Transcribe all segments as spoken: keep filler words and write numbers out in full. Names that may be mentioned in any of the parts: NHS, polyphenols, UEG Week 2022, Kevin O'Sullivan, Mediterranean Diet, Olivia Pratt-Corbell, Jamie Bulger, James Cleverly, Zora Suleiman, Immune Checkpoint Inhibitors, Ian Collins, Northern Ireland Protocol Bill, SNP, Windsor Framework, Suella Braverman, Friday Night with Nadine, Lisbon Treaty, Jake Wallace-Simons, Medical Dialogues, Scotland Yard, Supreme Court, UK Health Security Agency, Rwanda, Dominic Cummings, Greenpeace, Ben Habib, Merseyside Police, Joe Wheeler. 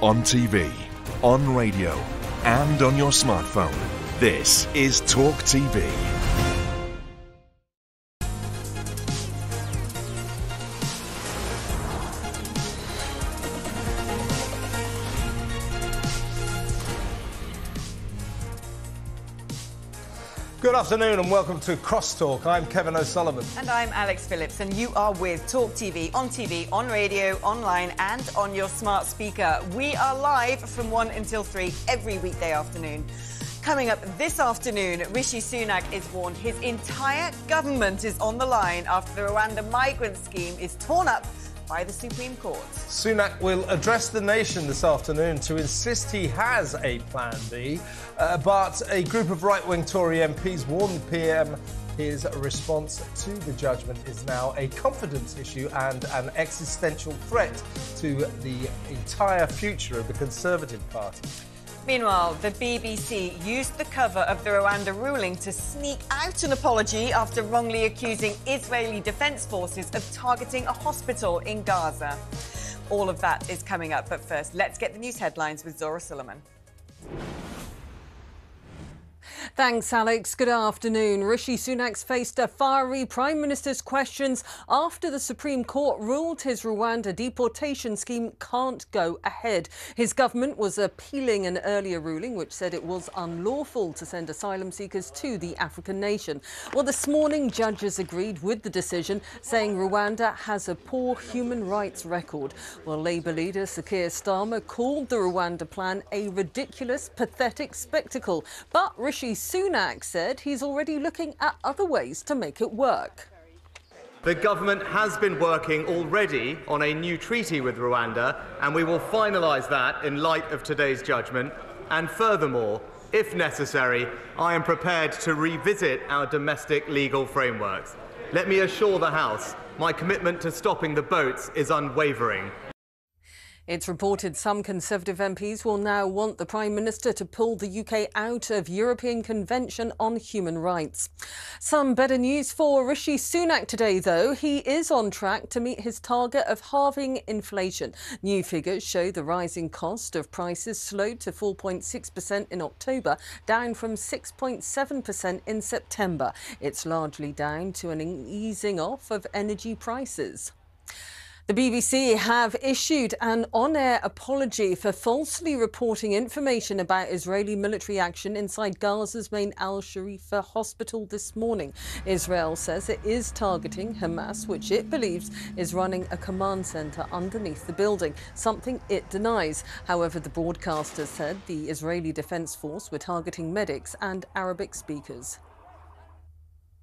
on T V, on radio, and on your smartphone. This is Talk T V. Good afternoon and welcome to Crosstalk. I'm Kevin O'Sullivan. And I'm Alex Phillips, and you are with Talk T V, on T V, on radio, online and on your smart speaker. We are live from one until three every weekday afternoon. Coming up this afternoon, Rishi Sunak is warned his entire government is on the line after the Rwanda migrant scheme is torn up by the Supreme Court. Sunak will address the nation this afternoon to insist he has a plan B, uh, but a group of right-wing Tory M Ps warned P M his response to the judgment is now a confidence issue and an existential threat to the entire future of the Conservative Party. Meanwhile, the B B C used the cover of the Rwanda ruling to sneak out an apology after wrongly accusing Israeli Defence Forces of targeting a hospital in Gaza. All of that is coming up, but first, let's get the news headlines with Zora Suleiman. Thanks, Alex. Good afternoon. Rishi Sunak's faced a fiery Prime Minister's questions after the Supreme Court ruled his Rwanda deportation scheme can't go ahead. His government was appealing an earlier ruling which said it was unlawful to send asylum seekers to the African nation. Well, this morning, judges agreed with the decision, saying Rwanda has a poor human rights record. Well, Labour leader Keir Starmer called the Rwanda plan a ridiculous, pathetic spectacle. But Rishi Sunak said he's already looking at other ways to make it work. The government has been working already on a new treaty with Rwanda, and we will finalise that in light of today's judgment. And furthermore, if necessary, I am prepared to revisit our domestic legal frameworks. Let me assure the House, my commitment to stopping the boats is unwavering. It's reported some Conservative M Ps will now want the Prime Minister to pull the U K out of European Convention on Human Rights. Some better news for Rishi Sunak today, though. He is on track to meet his target of halving inflation. New figures show the rising cost of prices slowed to four point six percent in October, down from six point seven percent in September. It's largely down to an easing off of energy prices. The B B C have issued an on-air apology for falsely reporting information about Israeli military action inside Gaza's main Al-Shifa hospital this morning. Israel says it is targeting Hamas, which it believes is running a command centre underneath the building, something it denies. However, the broadcaster said the Israeli Defence Force were targeting medics and Arabic speakers.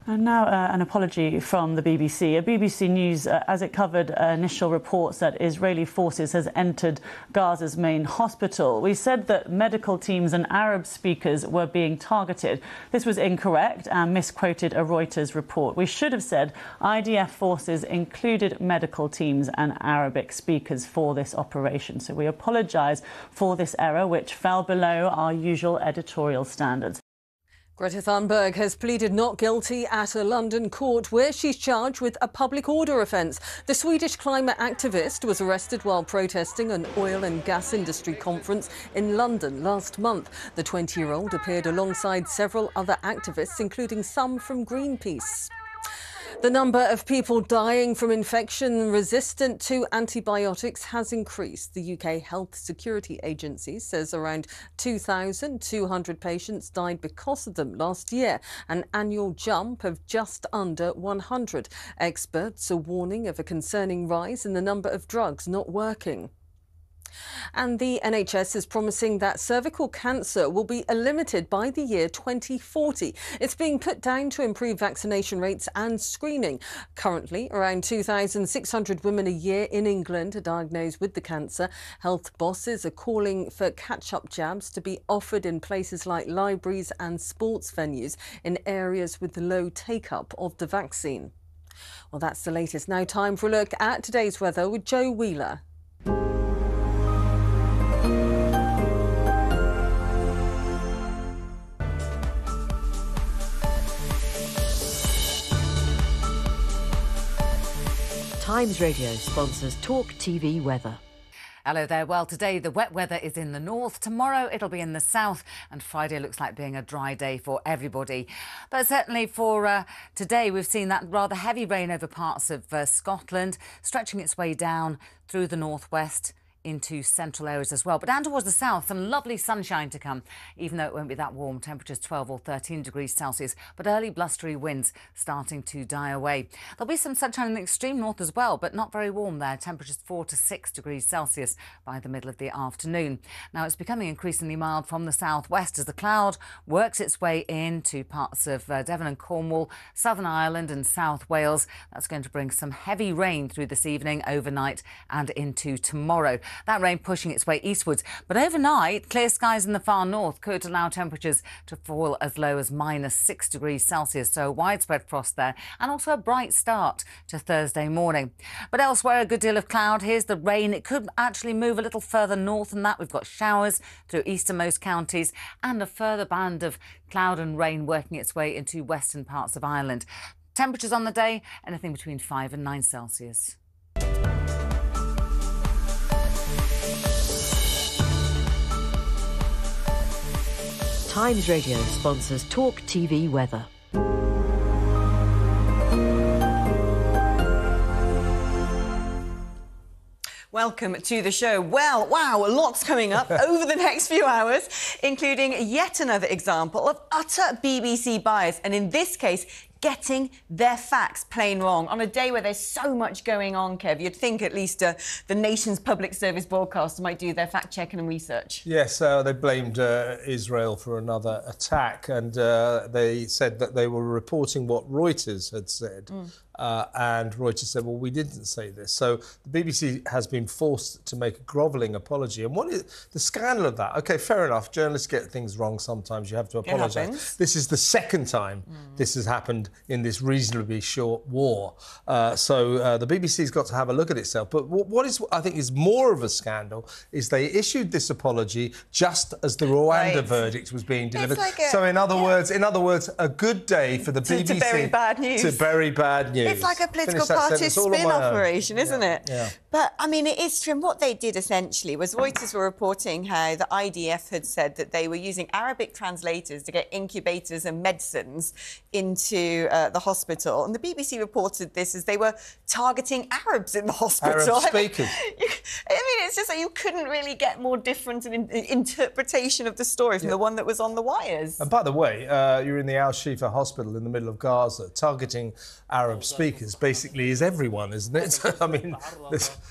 And now uh, an apology from the B B C. B B C News, uh, as it covered uh, initial reports that Israeli forces has entered Gaza's main hospital, we said that medical teams and Arab speakers were being targeted. This was incorrect and misquoted a Reuters report. We should have said I D F forces included medical teams and Arabic speakers for this operation. So we apologise for this error, which fell below our usual editorial standards. Greta Thunberg has pleaded not guilty at a London court where she's charged with a public order offence. The Swedish climate activist was arrested while protesting an oil and gas industry conference in London last month. The twenty-year-old appeared alongside several other activists, including some from Greenpeace. The number of people dying from infection resistant to antibiotics has increased. The U K Health Security Agency says around two thousand two hundred patients died because of them last year, an annual jump of just under one hundred. Experts are warning of a concerning rise in the number of drugs not working. And the N H S is promising that cervical cancer will be eliminated by the year twenty forty. It's being put down to improved vaccination rates and screening. Currently, around two thousand six hundred women a year in England are diagnosed with the cancer. Health bosses are calling for catch-up jabs to be offered in places like libraries and sports venues in areas with low take-up of the vaccine. Well, that's the latest. Now time for a look at today's weather with Joe Wheeler. Times Radio sponsors Talk T V Weather. Hello there. Well, today the wet weather is in the north. Tomorrow it'll be in the south, and Friday looks like being a dry day for everybody. But certainly for uh, today, we've seen that rather heavy rain over parts of uh, Scotland, stretching its way down through the northwest into central areas as well. But down towards the south, some lovely sunshine to come, even though it won't be that warm. Temperatures twelve or thirteen degrees Celsius, but early blustery winds starting to die away. There'll be some sunshine in the extreme north as well, but not very warm there. Temperatures four to six degrees Celsius by the middle of the afternoon. Now, it's becoming increasingly mild from the southwest as the cloud works its way into parts of uh, Devon and Cornwall, Southern Ireland and South Wales. That's going to bring some heavy rain through this evening, overnight and into tomorrow. That rain pushing its way eastwards. But overnight, clear skies in the far north could allow temperatures to fall as low as minus six degrees Celsius. So widespread frost there, and also a bright start to Thursday morning. But elsewhere, a good deal of cloud. Here's the rain. It could actually move a little further north than that. We've got showers through easternmost counties and a further band of cloud and rain working its way into western parts of Ireland. Temperatures on the day, anything between five and nine Celsius. Times Radio sponsors Talk T V Weather. Welcome to the show. Well, wow, lots coming up over the next few hours, including yet another example of utter B B C bias, and in this case, getting their facts plain wrong. On a day where there's so much going on, Kev, you'd think at least uh, the nation's public service broadcaster might do their fact-checking and research. Yes, uh, they blamed uh, Israel for another attack, and uh, they said that they were reporting what Reuters had said. Mm. Uh, and Reuters said, well, we didn't say this. So the B B C has been forced to make a grovelling apology. And what is the scandal of that? OK, fair enough. Journalists get things wrong sometimes. You have to apologise. This is the second time mm. this has happened in this reasonably short war. Uh, so uh, the B B C's got to have a look at itself. But what is, I think is more of a scandal is they issued this apology just as the Rwanda right. verdict was being delivered. Like a, so in other yeah. words, in other words, a good day for the to, B B C to bury bad news. To bury bad news. It's like a political party spin operation, isn't yeah, it? Yeah. But, I mean, it is true. And what they did, essentially, was Reuters were reporting how the I D F had said that they were using Arabic translators to get incubators and medicines into uh, the hospital. And the B B C reported this as they were targeting Arabs in the hospital. Arab speakers. I mean, I mean, it's just that like you couldn't really get more different an in interpretation of the story from yeah. the one that was on the wires. And by the way, uh, you're in the Al-Shifa hospital in the middle of Gaza, targeting Arab speakers. Speakers basically is everyone, isn't it? I mean,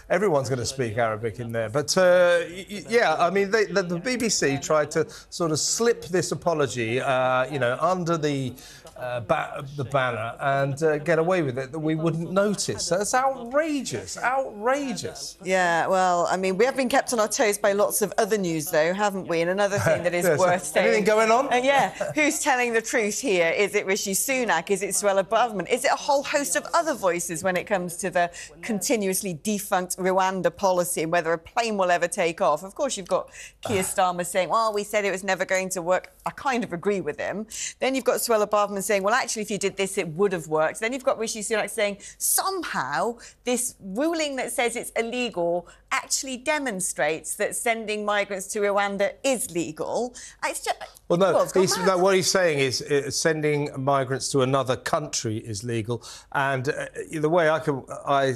everyone's going to speak Arabic in there. But uh, yeah, I mean, they, the, the B B C tried to sort of slip this apology, uh, you know, under the uh, ba the banner and uh, get away with it that we wouldn't notice. That's outrageous, outrageous. Yeah, well, I mean, we have been kept on our toes by lots of other news, though, haven't we? And another thing that is yes, worth saying. Anything going on? And yeah, who's telling the truth here? Is it Rishi Sunak? Is it Suella Braverman? Is it a whole host of other voices when it comes to the continuously defunct Rwanda policy and whether a plane will ever take off? Of course, you've got Keir Starmer saying, well, we said it was never going to work. I kind of agree with him. Then you've got Suella Braverman saying, well, actually, if you did this, it would have worked. Then you've got Rishi Sunak saying, somehow, this ruling that says it's illegal actually demonstrates that sending migrants to Rwanda is legal. It's just... Well, no, well, he's, no what he's saying is uh, sending migrants to another country is legal. And uh, the way I, can, I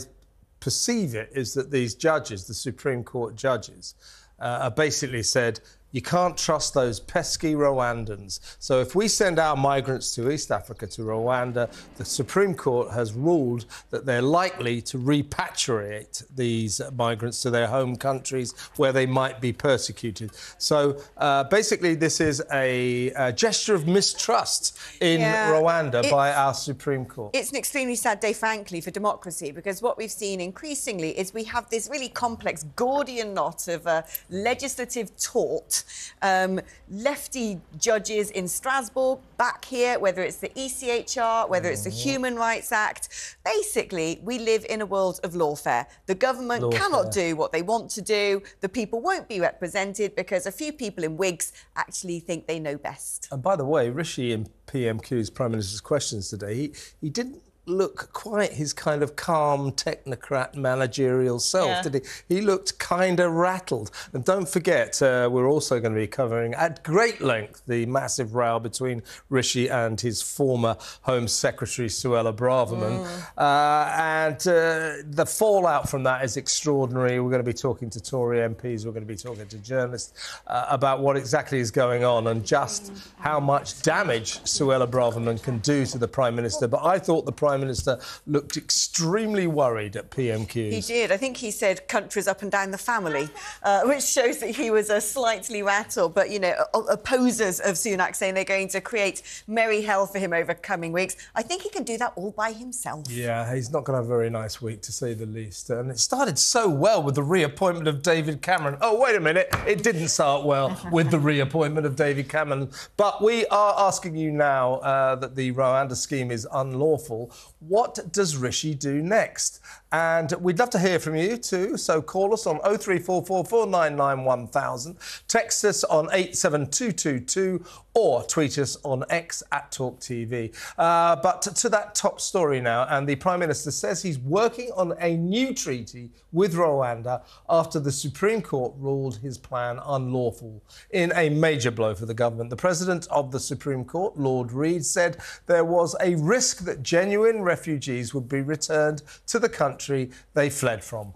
perceive it is that these judges, the Supreme Court judges, uh, are basically said, you can't trust those pesky Rwandans. So if we send our migrants to East Africa, to Rwanda, the Supreme Court has ruled that they're likely to repatriate these migrants to their home countries where they might be persecuted. So uh, basically this is a, a gesture of mistrust in yeah, Rwanda it, by our Supreme Court. It's an extremely sad day, frankly, for democracy, because what we've seen increasingly is we have this really complex Gordian knot of uh, legislative tort. Um, lefty judges in Strasbourg, back here, whether it's the E C H R, whether it's the Human Rights Act. Basically, we live in a world of lawfare. The government lawfare. cannot do what they want to do. The people won't be represented because a few people in wigs actually think they know best. And by the way, Rishi in P M Q's Prime Minister's Questions today, he, he didn't look quite his kind of calm technocrat managerial self, yeah. did he? He looked kind of rattled. And don't forget, uh, we're also going to be covering at great length the massive row between Rishi and his former Home Secretary, Suella Braverman. Mm. Uh, and uh, the fallout from that is extraordinary. We're going to be talking to Tory M Ps, we're going to be talking to journalists uh, about what exactly is going on and just how much damage Suella Braverman can do to the Prime Minister. But I thought the Prime Minister looked extremely worried at P M Qs. He did. I think he said countries up and down the family, uh, which shows that he was a slightly rattled. But, you know, opposers of Sunak saying they're going to create merry hell for him over coming weeks. I think he can do that all by himself. Yeah, he's not going to have a very nice week, to say the least. And it started so well with the reappointment of David Cameron. Oh, wait a minute. It didn't start well with the reappointment of David Cameron. But we are asking you now uh, that the Rwanda scheme is unlawful. What does Rishi do next? And we'd love to hear from you too, so call us on oh three four four, four nine nine, one thousand, text us on eight seven two two two, or tweet us on X at Talk T V. Uh, but to that top story now, and the Prime Minister says he's working on a new treaty with Rwanda after the Supreme Court ruled his plan unlawful. In a major blow for the government, the President of the Supreme Court, Lord Reed, said there was a risk that genuine refugees would be returned to the country they fled from.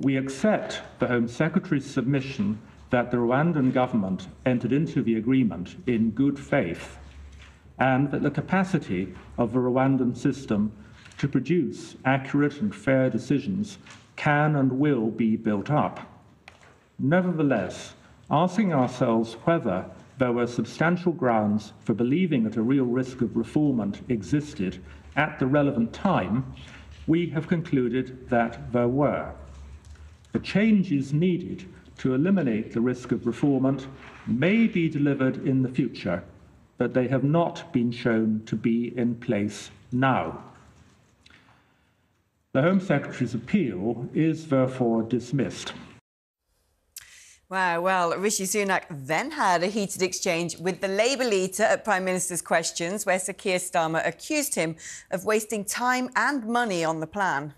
We accept the Home Secretary's submission that the Rwandan government entered into the agreement in good faith, and that the capacity of the Rwandan system to produce accurate and fair decisions can and will be built up. Nevertheless, asking ourselves whether there were substantial grounds for believing that a real risk of refoulement existed at the relevant time, we have concluded that there were. The changes needed to eliminate the risk of refoulement may be delivered in the future, but they have not been shown to be in place now. The Home Secretary's appeal is therefore dismissed. Wow, well, Rishi Sunak then had a heated exchange with the Labour leader at Prime Minister's Questions, where Sir Keir Starmer accused him of wasting time and money on the plan.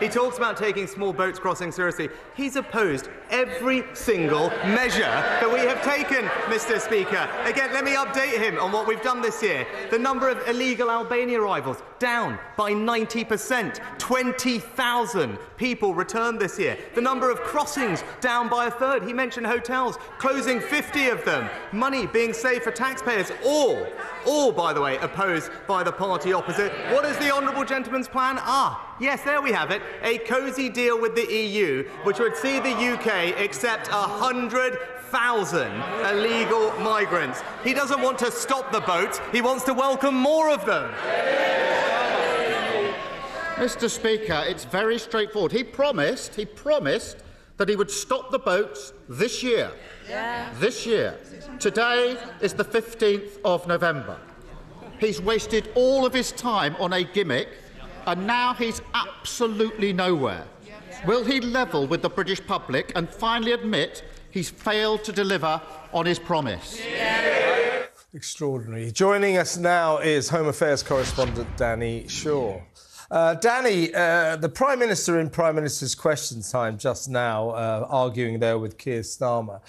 He talks about taking small boats crossing seriously. He's opposed every single measure that we have taken, Mister Speaker. Again, let me update him on what we've done this year. The number of illegal Albanian arrivals down by ninety percent. twenty thousand people returned this year. The number of crossings down by a third. He mentioned hotels closing fifty of them. Money being saved for taxpayers. All, all, by the way, opposed by the party opposite. What is the honourable gentleman's plan? Ah. Yes, there we have it, a cosy deal with the E U, which would see the U K accept one hundred thousand illegal migrants. He doesn't want to stop the boats, he wants to welcome more of them. Mister Speaker, it's very straightforward. He promised, he promised that he would stop the boats this year. Yeah. This year. Today is the fifteenth of November. He's wasted all of his time on a gimmick, and now he's absolutely nowhere. Will he level with the British public and finally admit he's failed to deliver on his promise? Yeah. Extraordinary. Joining us now is Home Affairs correspondent Danny Shaw. Uh, Danny, uh, the Prime Minister in Prime Minister's Question Time just now, uh, arguing there with Keir Starmer,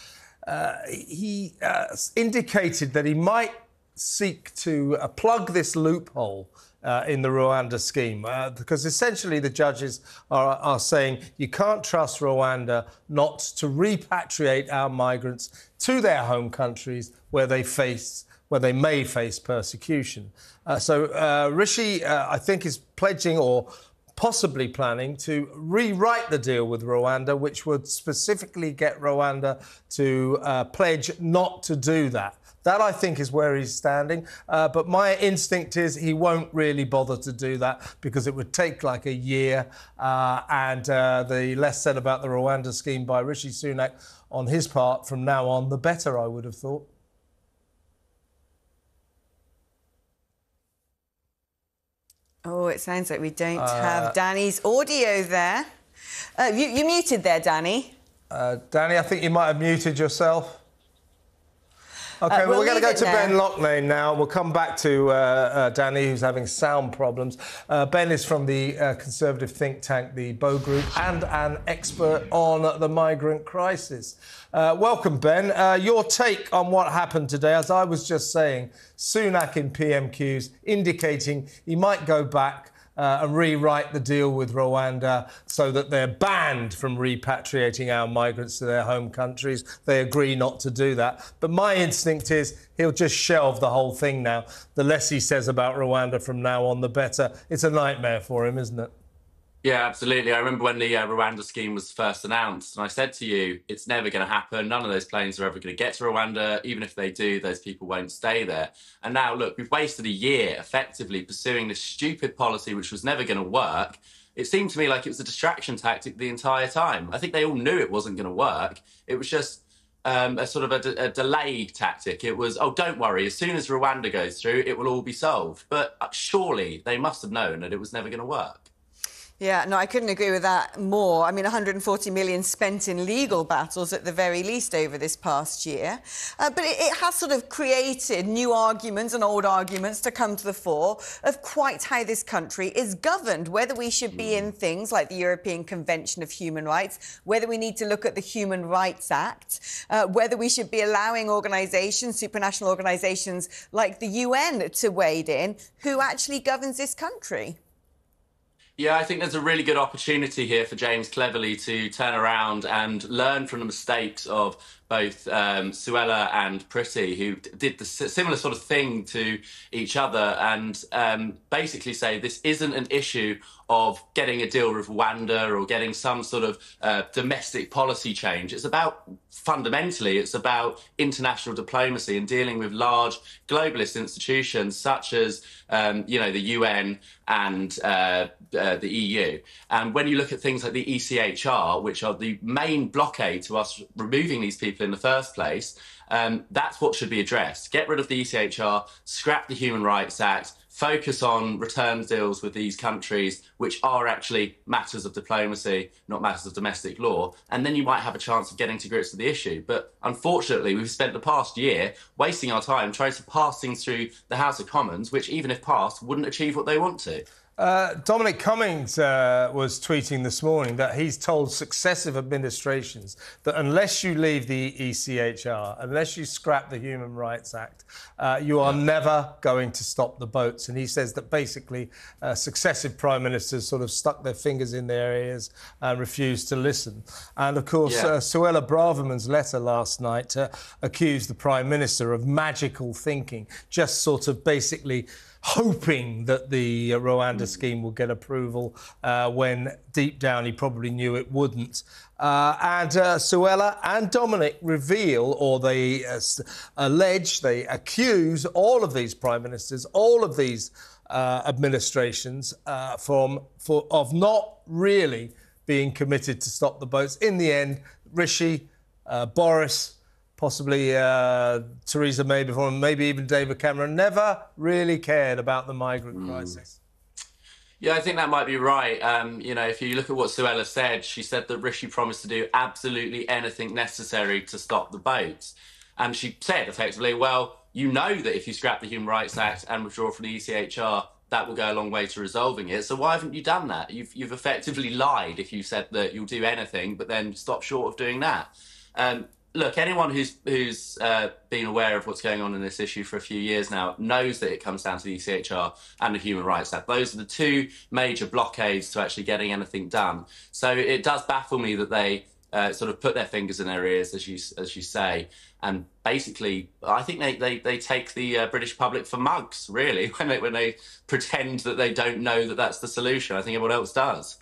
uh, he uh, indicated that he might seek to uh, plug this loophole Uh, in the Rwanda scheme, uh, because essentially the judges are, are saying you can't trust Rwanda not to repatriate our migrants to their home countries where they face, where they may face persecution. Uh, so uh, Rishi, uh, I think, is pledging or possibly planning to rewrite the deal with Rwanda, which would specifically get Rwanda to uh, pledge not to do that. That, I think, is where he's standing. Uh, but my instinct is he won't really bother to do that because it would take like a year. Uh, and uh, the less said about the Rwanda scheme by Rishi Sunak on his part from now on, the better, I would have thought. Oh, it sounds like we don't uh, have Danny's audio there. Uh, you, you muted there, Danny. Uh, Danny, I think you might have muted yourself. Okay, uh, we'll we're going to go to there. Ben Lockname now. We'll come back to uh, uh, Danny, who's having sound problems. Uh, Ben is from the uh, conservative think tank, the Bow Group, and an expert on the migrant crisis. Uh, welcome, Ben. Uh, your take on what happened today, as I was just saying, Sunak in P M Qs indicating he might go back Uh, and rewrite the deal with Rwanda so that they're banned from repatriating our migrants to their home countries. They agree not to do that. But my instinct is he'll just shelve the whole thing now. The less he says about Rwanda from now on, the better. It's a nightmare for him, isn't it? Yeah, absolutely. I remember when the uh, Rwanda scheme was first announced, and I said to you, it's never going to happen. None of those planes are ever going to get to Rwanda. Even if they do, those people won't stay there. And now, look, we've wasted a year effectively pursuing this stupid policy which was never going to work. It seemed to me like it was a distraction tactic the entire time. I think they all knew it wasn't going to work. It was just um, a sort of a, de a delayed tactic. It was, oh, don't worry, as soon as Rwanda goes through, it will all be solved. But surely they must have known that it was never going to work. Yeah, no, I couldn't agree with that more. I mean, one hundred forty million spent in legal battles at the very least over this past year. Uh, but it, it has sort of created new arguments and old arguments to come to the fore of quite how this country is governed, whether we should be in things like the European Convention of Human Rights, whether we need to look at the Human Rights Act, uh, whether we should be allowing organisations, supranational organisations like the U N to wade in, who actually governs this country. Yeah, I think there's a really good opportunity here for James Cleverly to turn around and learn from the mistakes of both um, Suella and Pretty, who did the similar sort of thing to each other, and um, basically say this isn't an issue of getting a deal with Rwanda or getting some sort of uh, domestic policy change. It's about, fundamentally, it's about international diplomacy and dealing with large globalist institutions such as, um, you know, the U N and uh, uh, the E U. And when you look at things like the E C H R, which are the main blockade to us removing these people in the first place, um, that's what should be addressed. Get rid of the E C H R, scrap the Human Rights Act, focus on return deals with these countries, which are actually matters of diplomacy, not matters of domestic law, and then you might have a chance of getting to grips with the issue. But unfortunately, we've spent the past year wasting our time trying to pass things through the House of Commons, which, even if passed, wouldn't achieve what they want to. Uh, Dominic Cummings uh, was tweeting this morning that he's told successive administrations that unless you leave the E C H R, unless you scrap the Human Rights Act, uh, you are never going to stop the boats. And he says that basically uh, successive prime ministers sort of stuck their fingers in their ears and refused to listen. And, of course, yeah. uh, Suella Braverman's letter last night uh, accused the prime minister of magical thinking, just sort of basically hoping that the uh, Rwanda mm. scheme will get approval uh, when deep down he probably knew it wouldn't. Uh, and uh, Suella and Dominic reveal, or they uh, allege, they accuse all of these prime ministers, all of these uh, administrations uh, from, for, of not really being committed to stop the boats. In the end, Rishi, uh, Boris, possibly uh, Theresa May before, and maybe even David Cameron, never really cared about the migrant mm. crisis. Yeah, I think that might be right. Um, you know, if you look at what Suella said, she said that Rishi promised to do absolutely anything necessary to stop the boats. And she said, effectively, well, you know that if you scrap the Human Rights Act and withdraw from the E C H R, that will go a long way to resolving it. So why haven't you done that? You've, you've effectively lied if you said that you'll do anything, but then stop short of doing that. Um, Look, anyone who's, who's uh, been aware of what's going on in this issue for a few years now knows that it comes down to the E C H R and the Human Rights Act. Those are the two major blockades to actually getting anything done. So it does baffle me that they uh, sort of put their fingers in their ears, as you, as you say. And basically, I think they, they, they take the uh, British public for mugs, really, when they, when they pretend that they don't know that that's the solution. I think everyone else does.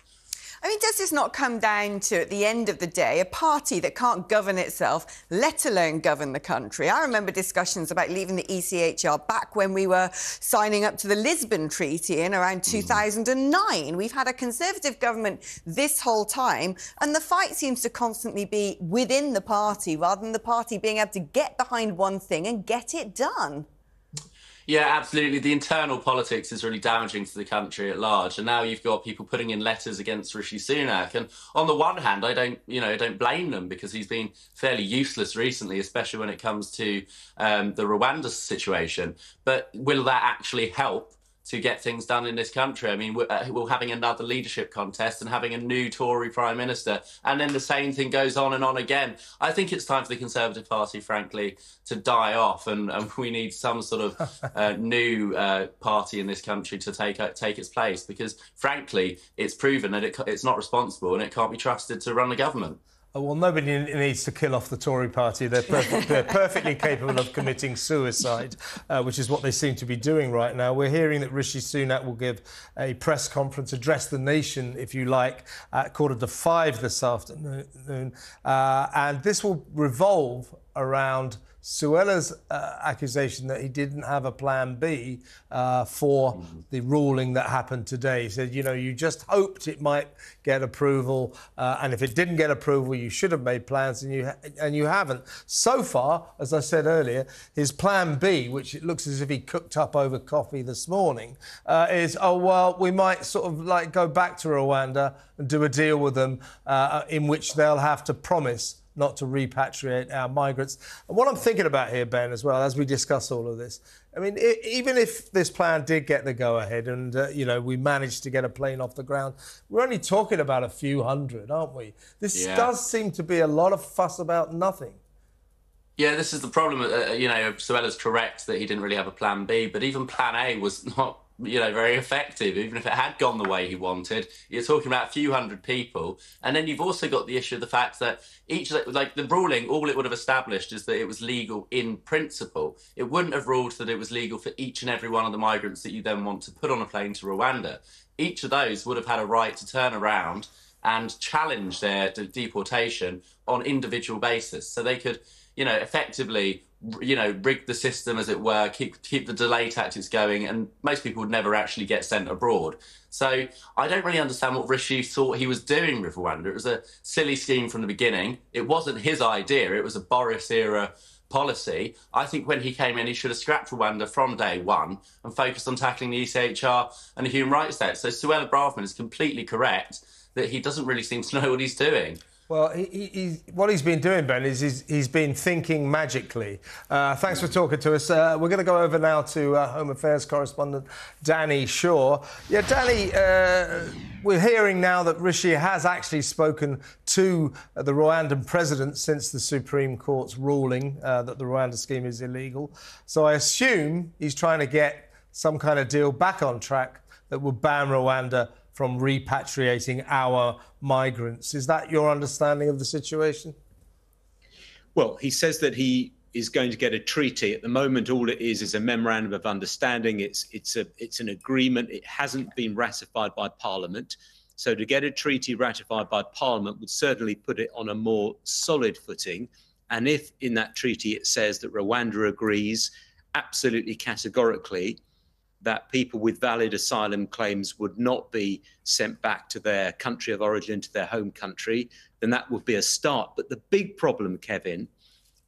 I mean, does this not come down to, at the end of the day, a party that can't govern itself, let alone govern the country? I remember discussions about leaving the E C H R back when we were signing up to the Lisbon Treaty in around two thousand nine. We've had a Conservative government this whole time, and the fight seems to constantly be within the party rather than the party being able to get behind one thing and get it done. Yeah, absolutely. The internal politics is really damaging to the country at large. And now you've got people putting in letters against Rishi Sunak. And on the one hand, I don't, you know, I don't blame them, because he's been fairly useless recently, especially when it comes to um, the Rwanda situation. But will that actually help to get things done in this country? I mean, we're, uh, we're having another leadership contest and having a new Tory Prime Minister, and then the same thing goes on and on again. I think it's time for the Conservative Party, frankly, to die off, and, and we need some sort of uh, new uh, party in this country to take uh, take its place, because, frankly, it's proven that it, it's not responsible and it can't be trusted to run the government. Well, nobody needs to kill off the Tory party. They're, perfect, they're perfectly capable of committing suicide, uh, which is what they seem to be doing right now. We're hearing that Rishi Sunak will give a press conference, address the nation, if you like, at quarter to five this afternoon. Uh, and this will revolve around Suella's uh, accusation that he didn't have a plan B uh, for mm-hmm. the ruling that happened today. He said, you know, you just hoped it might get approval, uh, and if it didn't get approval, you should have made plans, and you, ha and you haven't. So far, as I said earlier, his plan B, which it looks as if he cooked up over coffee this morning, uh, is, oh, well, we might sort of, like, go back to Rwanda and do a deal with them uh, in which they'll have to promise not to repatriate our migrants. And what I'm thinking about here, Ben, as well, as we discuss all of this, I mean, it, even if this plan did get the go-ahead and, uh, you know, we managed to get a plane off the ground, we're only talking about a few hundred, aren't we? This yeah. does seem to be a lot of fuss about nothing. Yeah, this is the problem. Uh, you know, Suella's correct that he didn't really have a plan B, but even plan A was not, you know, very effective. Even if it had gone the way he wanted, you're talking about a few hundred people. And then you've also got the issue of the fact that each, like, the ruling, all it would have established is that it was legal in principle. It wouldn't have ruled that it was legal for each and every one of the migrants that you then want to put on a plane to Rwanda. Each of those would have had a right to turn around and challenge their de deportation on individual basis. So they could, you know, effectively, you know, rig the system, as it were, keep keep the delay tactics going, and most people would never actually get sent abroad. So I don't really understand what Rishi thought he was doing with Rwanda. It was a silly scheme from the beginning. It wasn't his idea. It was a Boris-era policy. I think when he came in, he should have scrapped Rwanda from day one and focused on tackling the E C H R and the human rights debt. So Suella Braverman is completely correct that he doesn't really seem to know what he's doing. Well, he, he, he's, what he's been doing, Ben, is he's, he's been thinking magically. Uh, thanks for talking to us. Uh, we're going to go over now to uh, Home Affairs correspondent Danny Shaw. Yeah, Danny, uh, we're hearing now that Rishi has actually spoken to uh, the Rwandan president since the Supreme Court's ruling uh, that the Rwanda scheme is illegal. So I assume he's trying to get some kind of deal back on track that would ban Rwanda from repatriating our migrants. Is that your understanding of the situation? Well, he says that he is going to get a treaty. At the moment, all it is is a memorandum of understanding. It's, it's, a, it's an agreement. It hasn't been ratified by Parliament. So to get a treaty ratified by Parliament would certainly put it on a more solid footing. And if in that treaty it says that Rwanda agrees absolutely categorically that people with valid asylum claims would not be sent back to their country of origin, to their home country, then that would be a start. But the big problem, Kevin,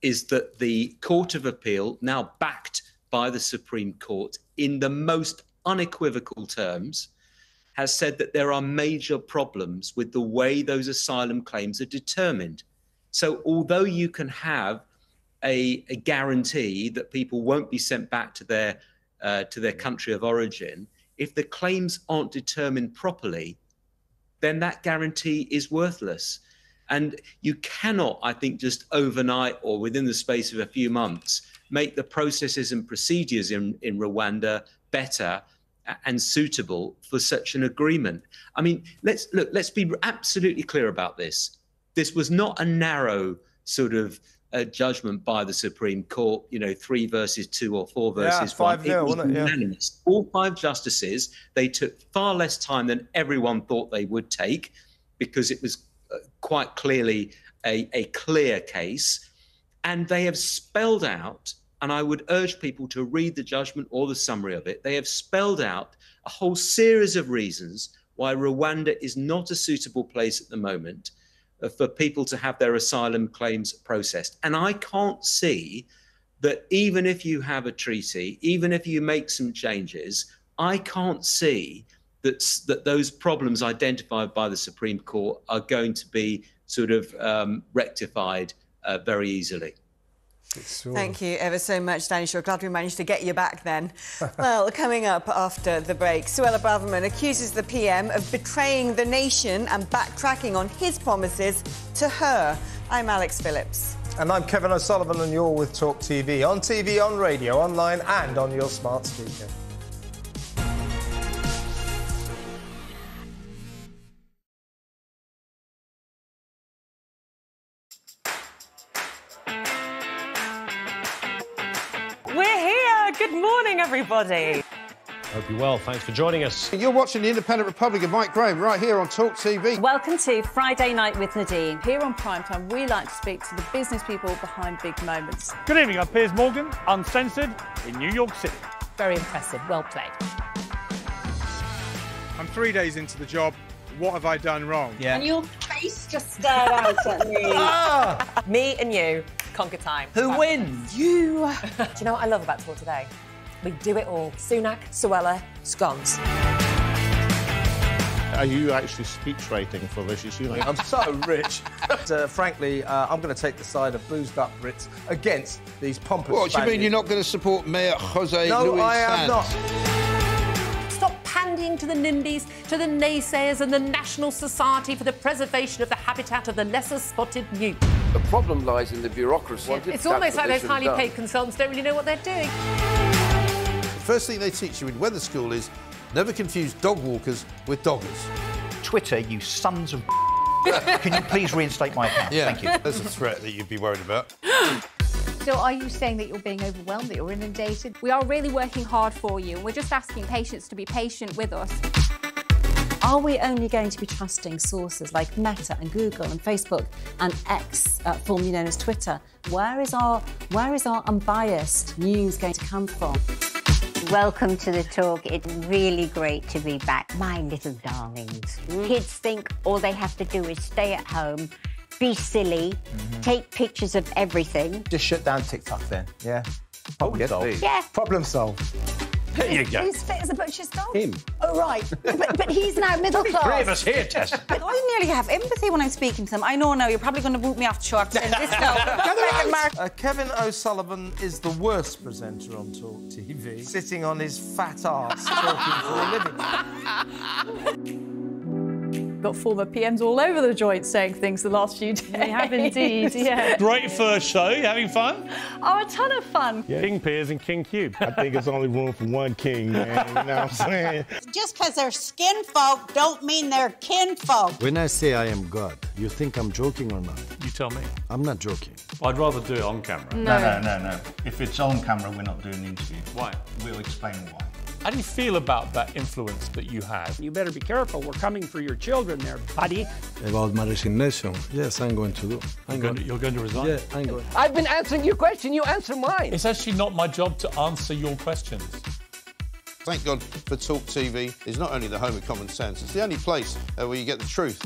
is that the Court of Appeal, now backed by the Supreme Court in the most unequivocal terms, has said that there are major problems with the way those asylum claims are determined. So although you can have a, a guarantee that people won't be sent back to their Uh, to their country of origin, if the claims aren't determined properly, then that guarantee is worthless. And you cannot, I think, just overnight or within the space of a few months, make the processes and procedures in, in Rwanda better and suitable for such an agreement. I mean, let's look, let's be absolutely clear about this. This was not a narrow sort of a judgment by the Supreme Court, you know, three versus two or four versus yeah, five. It was unanimous. Yeah. All five justices, they took far less time than everyone thought they would take, because it was quite clearly a, a clear case. And they have spelled out, and I would urge people to read the judgment or the summary of it, they have spelled out a whole series of reasons why Rwanda is not a suitable place at the moment for people to have their asylum claims processed. And I can't see that even if you have a treaty, even if you make some changes, I can't see that, that those problems identified by the Supreme Court are going to be sort of um, rectified uh, very easily. Sure. Thank you ever so much, Danny Shaw. Glad we managed to get you back then. Well, coming up after the break, Suella Braverman accuses the P M of betraying the nation and backtracking on his promises to her. I'm Alex Phillips. And I'm Kevin O'Sullivan, and you're with Talk T V. On T V, on radio, online and on your smart speaker. Everybody. Hope you're well. Thanks for joining us. You're watching The Independent Republic of Mike Graham right here on Talk T V. Welcome to Friday Night with Nadine. Here on Primetime, we like to speak to the business people behind big moments. Good evening. I'm Piers Morgan, Uncensored, in New York City. Very impressive. Well played. I'm three days into the job. What have I done wrong? Yeah. And your face just stared out at me. Ah! Me and you. Conquer time. Who that wins? You. Do you know what I love about Talk today? We do it all. Sunak, Suella, scones. Are you actually speech-rating for Rishi Sunak? I'm so rich. uh, frankly, uh, I'm going to take the side of boozed-up Brits against these pompous... What, do you mean you're not going to support Mayor Jose no, Luis No, I am Sands? Not. Stop pandying to the NIMBYs, to the naysayers and the National Society for the Preservation of the Habitat of the Lesser-Spotted Newt. The problem lies in the bureaucracy. Well, it's almost like those highly done. paid consultants don't really know what they're doing. First thing they teach you in weather school is never confuse dog walkers with doggers. Twitter, you sons of Can you please reinstate my account? Yeah. Thank you. There's a threat that you'd be worried about. So are you saying that you're being overwhelmed, that you're inundated? We are really working hard for you, and we're just asking patients to be patient with us. Are we only going to be trusting sources like Meta and Google and Facebook and X, uh, formerly known as Twitter? Where is our, where is our unbiased news going to come from? Welcome to the talk. It's really great to be back. My little darlings. Mm. Kids think all they have to do is stay at home, be silly, mm-hmm. take pictures of everything. Just shut down TikTok then, yeah? Problem oh, solved. Yeah. Problem solved. There you go. Who's fit as a butcher's dog? Him. Oh, right. but, but he's now middle class. Three of us here, Tess. I nearly have empathy when I'm speaking to them. I know now, you're probably going to boot me off the show after this now. uh, Kevin O'Sullivan is the worst presenter on Talk T V, sitting on his fat arse talking for a living. Got former P Ms all over the joint saying things the last few days. We have indeed, yeah. Great first show. You having fun? Oh, a ton of fun. Yeah. King Piers and King Cube. I think it's only room for one king, man. You know what I'm saying? Just because they're skin folk don't mean they're kin folk. When I say I am God, you think I'm joking or not? You tell me. I'm not joking. I'd rather do it on camera. No, no, no, no. no. If it's on camera, we're not doing an interview. Why? We'll explain why. How do you feel about that influence that you have? You better be careful. We're coming for your children there, buddy. About my resignation, yes, I'm going to do. I'm going to, you're going to resign? Yeah, I'm going. I've been answering your question. You answer mine. It's actually not my job to answer your questions. Thank God for Talk T V. It's not only the home of common sense. It's the only place uh, where you get the truth.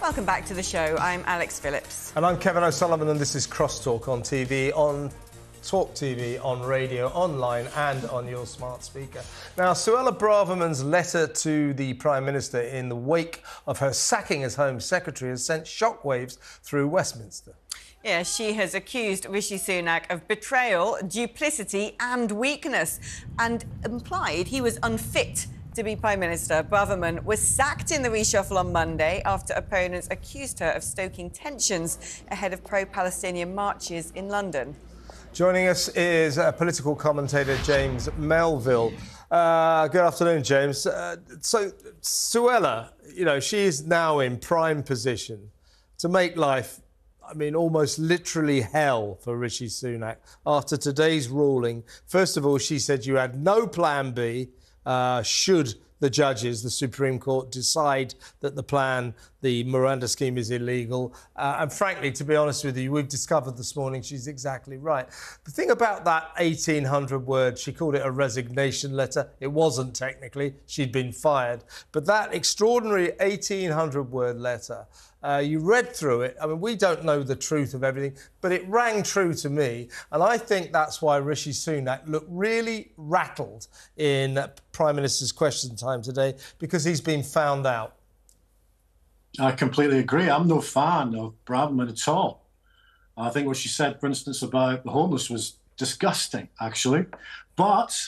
Welcome back to the show. I'm Alex Phillips. And I'm Kevin O'Sullivan, and this is Crosstalk on T V, on Talk T V, on radio, online and on your smart speaker. Now, Suella Braverman's letter to the Prime Minister in the wake of her sacking as Home Secretary has sent shockwaves through Westminster. Yeah, she has accused Rishi Sunak of betrayal, duplicity and weakness, and implied he was unfit to be Prime Minister. Braverman was sacked in the reshuffle on Monday after opponents accused her of stoking tensions ahead of pro-Palestinian marches in London. Joining us is uh, political commentator James Melville. Uh, good afternoon, James. Uh, so, Suella, you know, she is now in prime position to make life, I mean, almost literally hell for Rishi Sunak. After today's ruling, first of all, she said you had no plan B, Uh, should the judges, the Supreme Court, decide that the plan, the Miranda scheme, is illegal. Uh, and frankly, to be honest with you, we've discovered this morning she's exactly right. The thing about that eighteen hundred word, she called it a resignation letter. It wasn't technically. She'd been fired. But that extraordinary eighteen hundred word letter, Uh, you read through it. I mean, we don't know the truth of everything, but it rang true to me. And I think that's why Rishi Sunak looked really rattled in Prime Minister's Question Time today, because he's been found out. I completely agree. I'm no fan of Braverman at all. I think what she said, for instance, about the homeless was disgusting, actually. But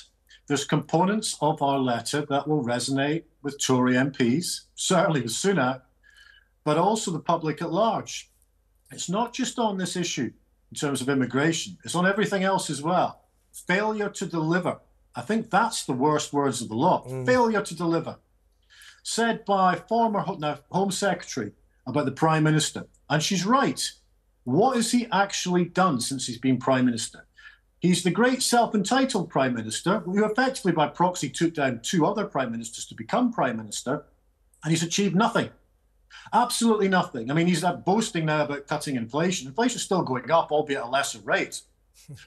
there's components of our letter that will resonate with Tory M Ps, certainly with Sunak, but also the public at large. It's not just on this issue in terms of immigration. It's on everything else as well. Failure to deliver. I think that's the worst words of the lot. Mm. Failure to deliver. Said by former Home Secretary about the Prime Minister. And she's right. What has he actually done since he's been Prime Minister? He's the great self-entitled Prime Minister, who effectively by proxy took down two other Prime Ministers to become Prime Minister, and he's achieved nothing. Absolutely nothing. I mean, he's boasting now about cutting inflation. Inflation's still going up, albeit at a lesser rate.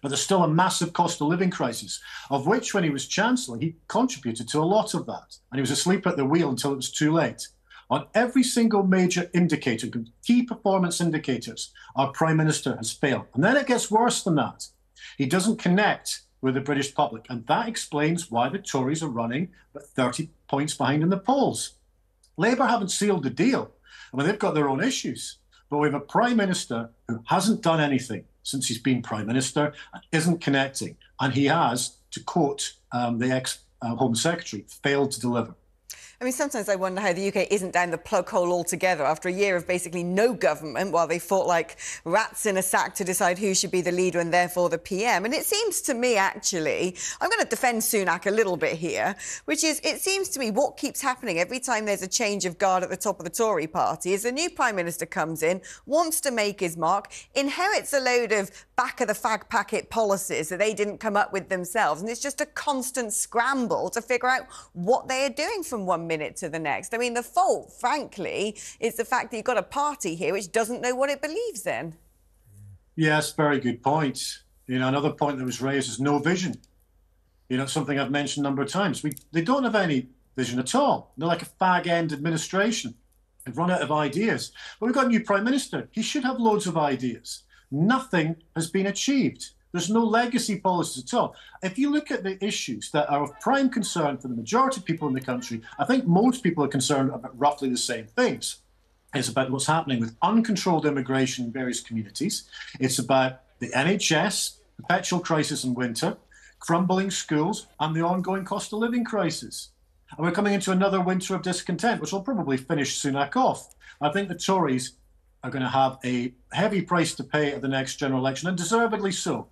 But there's still a massive cost of living crisis, of which, when he was Chancellor, he contributed to a lot of that. And he was asleep at the wheel until it was too late. On every single major indicator, key performance indicators, our Prime Minister has failed. And then it gets worse than that. He doesn't connect with the British public. And that explains why the Tories are running but thirty points behind in the polls. Labour haven't sealed the deal. I mean, they've got their own issues. But we have a Prime Minister who hasn't done anything since he's been Prime Minister and isn't connecting. And he has, to quote um, the ex-Home uh, Secretary, failed to deliver. I mean, sometimes I wonder how the U K isn't down the plug hole altogether after a year of basically no government, while they fought like rats in a sack to decide who should be the leader and therefore the P M. And it seems to me, actually, I'm going to defend Sunak a little bit here, which is, it seems to me what keeps happening every time there's a change of guard at the top of the Tory party is a new Prime Minister comes in, wants to make his mark, inherits a load of back-of-the-fag-packet policies that they didn't come up with themselves. And it's just a constant scramble to figure out what they are doing from one minute minute to the next. I mean, the fault, frankly, is the fact that you've got a party here which doesn't know what it believes in. Yes, very good point. You know, another point that was raised is no vision. You know, something I've mentioned a number of times. We, they don't have any vision at all. They're like a fag-end administration. They've run out of ideas. But we've got a new Prime Minister. He should have loads of ideas. Nothing has been achieved. There's no legacy policies at all. If you look at the issues that are of prime concern for the majority of people in the country, I think most people are concerned about roughly the same things. It's about what's happening with uncontrolled immigration in various communities. It's about the N H S, perpetual crisis in winter, crumbling schools, and the ongoing cost of living crisis. And we're coming into another winter of discontent, which will probably finish Sunak off. I think the Tories are going to have a heavy price to pay at the next general election, and deservedly so.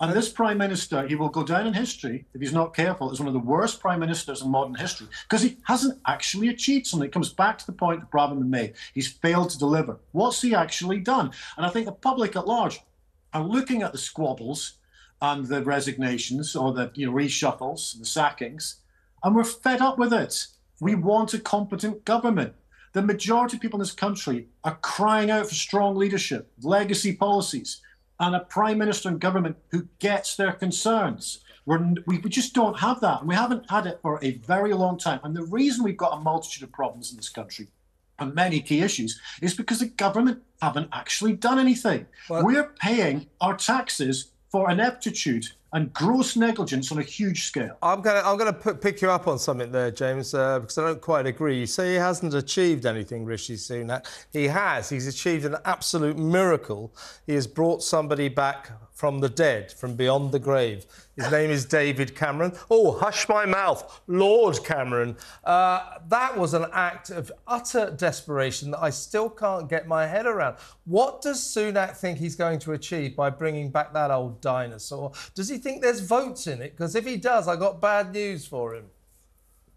And this Prime Minister, he will go down in history, if he's not careful, as one of the worst Prime Ministers in modern history, because he hasn't actually achieved something. It comes back to the point that Braverman made. He's failed to deliver. What's he actually done? And I think the public at large are looking at the squabbles and the resignations or the you know, reshuffles and the sackings, and we're fed up with it. We want a competent government. The majority of people in this country are crying out for strong leadership, legacy policies, and a Prime Minister and government who gets their concerns. We're, we, we just don't have that, and we haven't had it for a very long time. And the reason we've got a multitude of problems in this country, and many key issues, is because the government haven't actually done anything. Well, we're paying our taxes for ineptitude and gross negligence on a huge scale. I'm going to I'm going to pick you up on something there, James, uh, because I don't quite agree. You say he hasn't achieved anything, Rishi Sunak. He has. He's achieved an absolute miracle. He has brought somebody back from the dead, from beyond the grave. His name is David Cameron. Oh, hush my mouth, Lord Cameron. Uh, that was an act of utter desperation that I still can't get my head around. What does Sunak think he's going to achieve by bringing back that old dinosaur? Does he think there's votes in it? Because if he does, I've got bad news for him.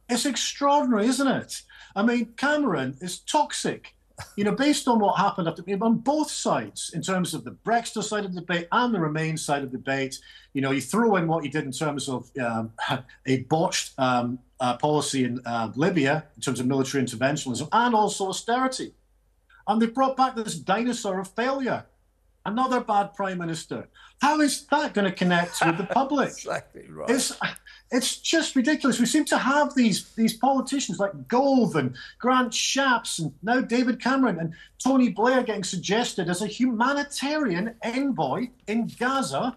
It's extraordinary, isn't it? I mean, Cameron is toxic. You know, based on what happened after, on both sides, in terms of the Brexit side of the debate and the Remain side of the debate, you know, you throw in what he did in terms of um, a botched um, uh, policy in uh, Libya in terms of military interventionism and also austerity. And they brought back this dinosaur of failure. Another bad prime minister. How is that going to connect with the public? Exactly right. It's, it's just ridiculous. We seem to have these these politicians like Gove and Grant Shapps and now David Cameron and Tony Blair getting suggested as a humanitarian envoy in Gaza.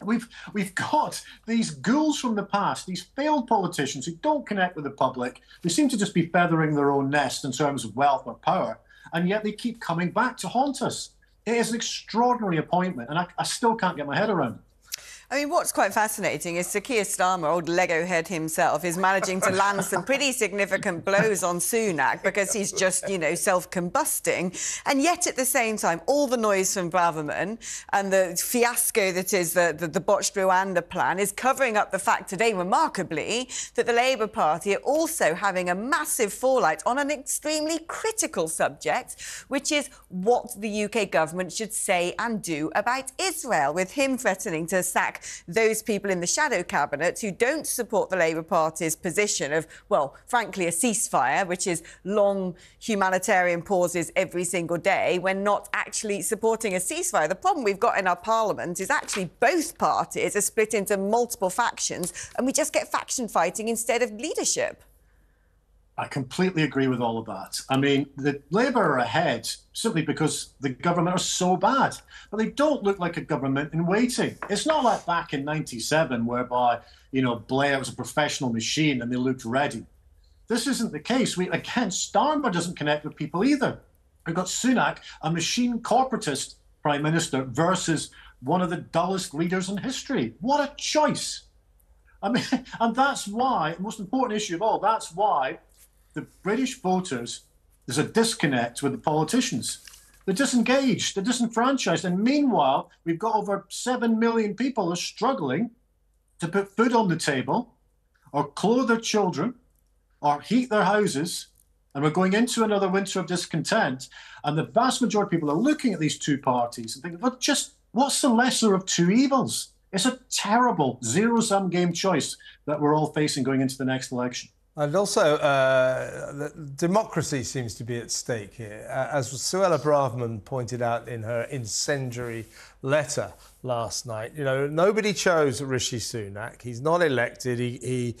We've we've got these ghouls from the past, these failed politicians who don't connect with the public. They seem to just be feathering their own nest in terms of wealth or power, and yet they keep coming back to haunt us. It is an extraordinary appointment, and I, I still can't get my head around it. I mean, what's quite fascinating is Sir Keir Starmer, old Lego head himself, is managing to land some pretty significant blows on Sunak because he's just, you know, self-combusting. And yet, at the same time, all the noise from Braverman and the fiasco that is the, the, the botched Rwanda plan is covering up the fact today, remarkably, that the Labour Party are also having a massive fallout on an extremely critical subject, which is what the U K government should say and do about Israel, with him threatening to sack those people in the shadow cabinet who don't support the Labour Party's position of, well, frankly, a ceasefire, which is long humanitarian pauses every single day, when not actually supporting a ceasefire. The problem we've got in our parliament is actually both parties are split into multiple factions, and we just get faction fighting instead of leadership. I completely agree with all of that. I mean, the Labour are ahead simply because the government are so bad, but they don't look like a government in waiting. It's not like back in ninety-seven, whereby, you know, Blair was a professional machine and they looked ready. This isn't the case. We, again, Starmer doesn't connect with people either. We've got Sunak, a machine corporatist prime minister, versus one of the dullest leaders in history. What a choice. I mean, and that's why, the most important issue of all, that's why the British voters, there's a disconnect with the politicians. They're disengaged, they're disenfranchised. And meanwhile, we've got over seven million people who are struggling to put food on the table or clothe their children or heat their houses. And we're going into another winter of discontent. And the vast majority of people are looking at these two parties and thinking, well, just what's the lesser of two evils? It's a terrible zero-sum game choice that we're all facing going into the next election. And also, uh, the democracy seems to be at stake here. As Suella Braverman pointed out in her incendiary letter last night, you know, nobody chose Rishi Sunak. He's not elected. He, he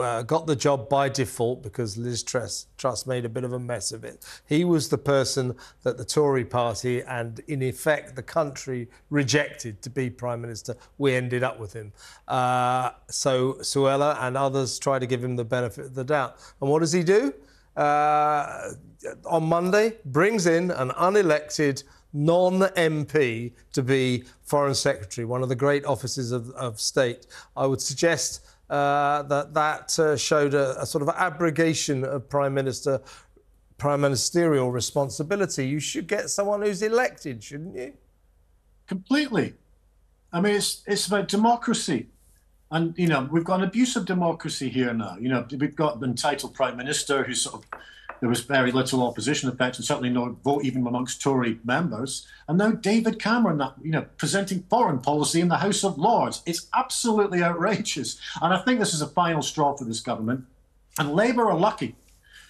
uh, got the job by default because Liz Truss, Truss made a bit of a mess of it. He was the person that the Tory party and, in effect, the country rejected to be Prime Minister. We ended up with him. Uh, so Suella and others try to give him the benefit of the doubt. And what does he do? Uh, on Monday, brings in an unelected non-M P to be Foreign Secretary, one of the great offices of, of state. I would suggest uh, that that uh, showed a, a sort of abrogation of Prime Minister, Prime Ministerial responsibility. You should get someone who's elected, shouldn't you? Completely. I mean, it's, it's about democracy. And, you know, we've got an abuse of democracy here now. You know, we've got the entitled Prime Minister who's sort of... There was very little opposition, in fact, and certainly no vote even amongst Tory members. And now David Cameron, you know, presenting foreign policy in the House of Lords. It's absolutely outrageous. And I think this is a final straw for this government. And Labour are lucky.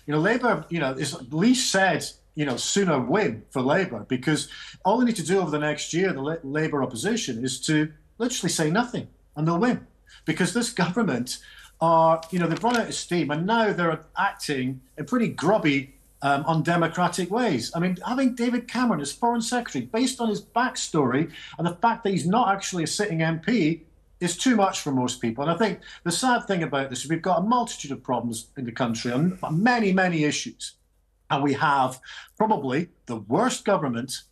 You know, Labour, you know, is at least said, you know, sooner win for Labour, because all they need to do over the next year, the Labour opposition, is to literally say nothing and they'll win. Because this government... are, you know, they've run out of steam and now they're acting in pretty grubby, um, undemocratic ways. I mean, having David Cameron as Foreign Secretary, based on his backstory and the fact that he's not actually a sitting M P, is too much for most people. And I think the sad thing about this is we've got a multitude of problems in the country on many, many issues. And we have probably the worst government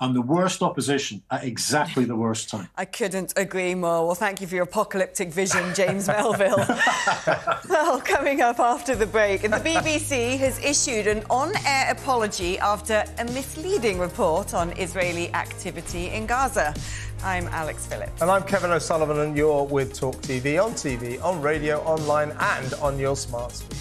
and the worst opposition at exactly the worst time. I couldn't agree more. Well, thank you for your apocalyptic vision, James Melville. Well, coming up after the break, the B B C has issued an on-air apology after a misleading report on Israeli activity in Gaza. I'm Alex Phillips. And I'm Kevin O'Sullivan, and you're with Talk T V, on T V, on radio, online and on your smart speaker.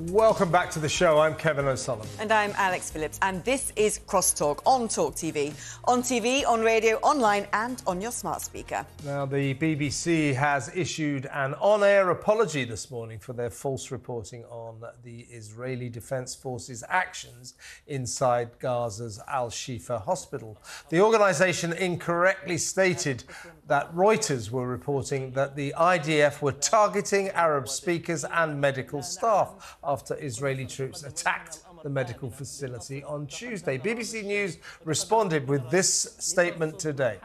Welcome back to the show. I'm Kevin O'Sullivan. And I'm Alex Phillips. And this is Crosstalk on Talk T V. On T V, on radio, online and on your smart speaker. Now, the B B C has issued an on-air apology this morning for their false reporting on the Israeli Defence Force's actions inside Gaza's Al-Shifa hospital. The organisation incorrectly stated that Reuters were reporting that the I D F were targeting Arab speakers and medical staff after Israeli troops attacked the medical facility on Tuesday. B B C News responded with this statement today.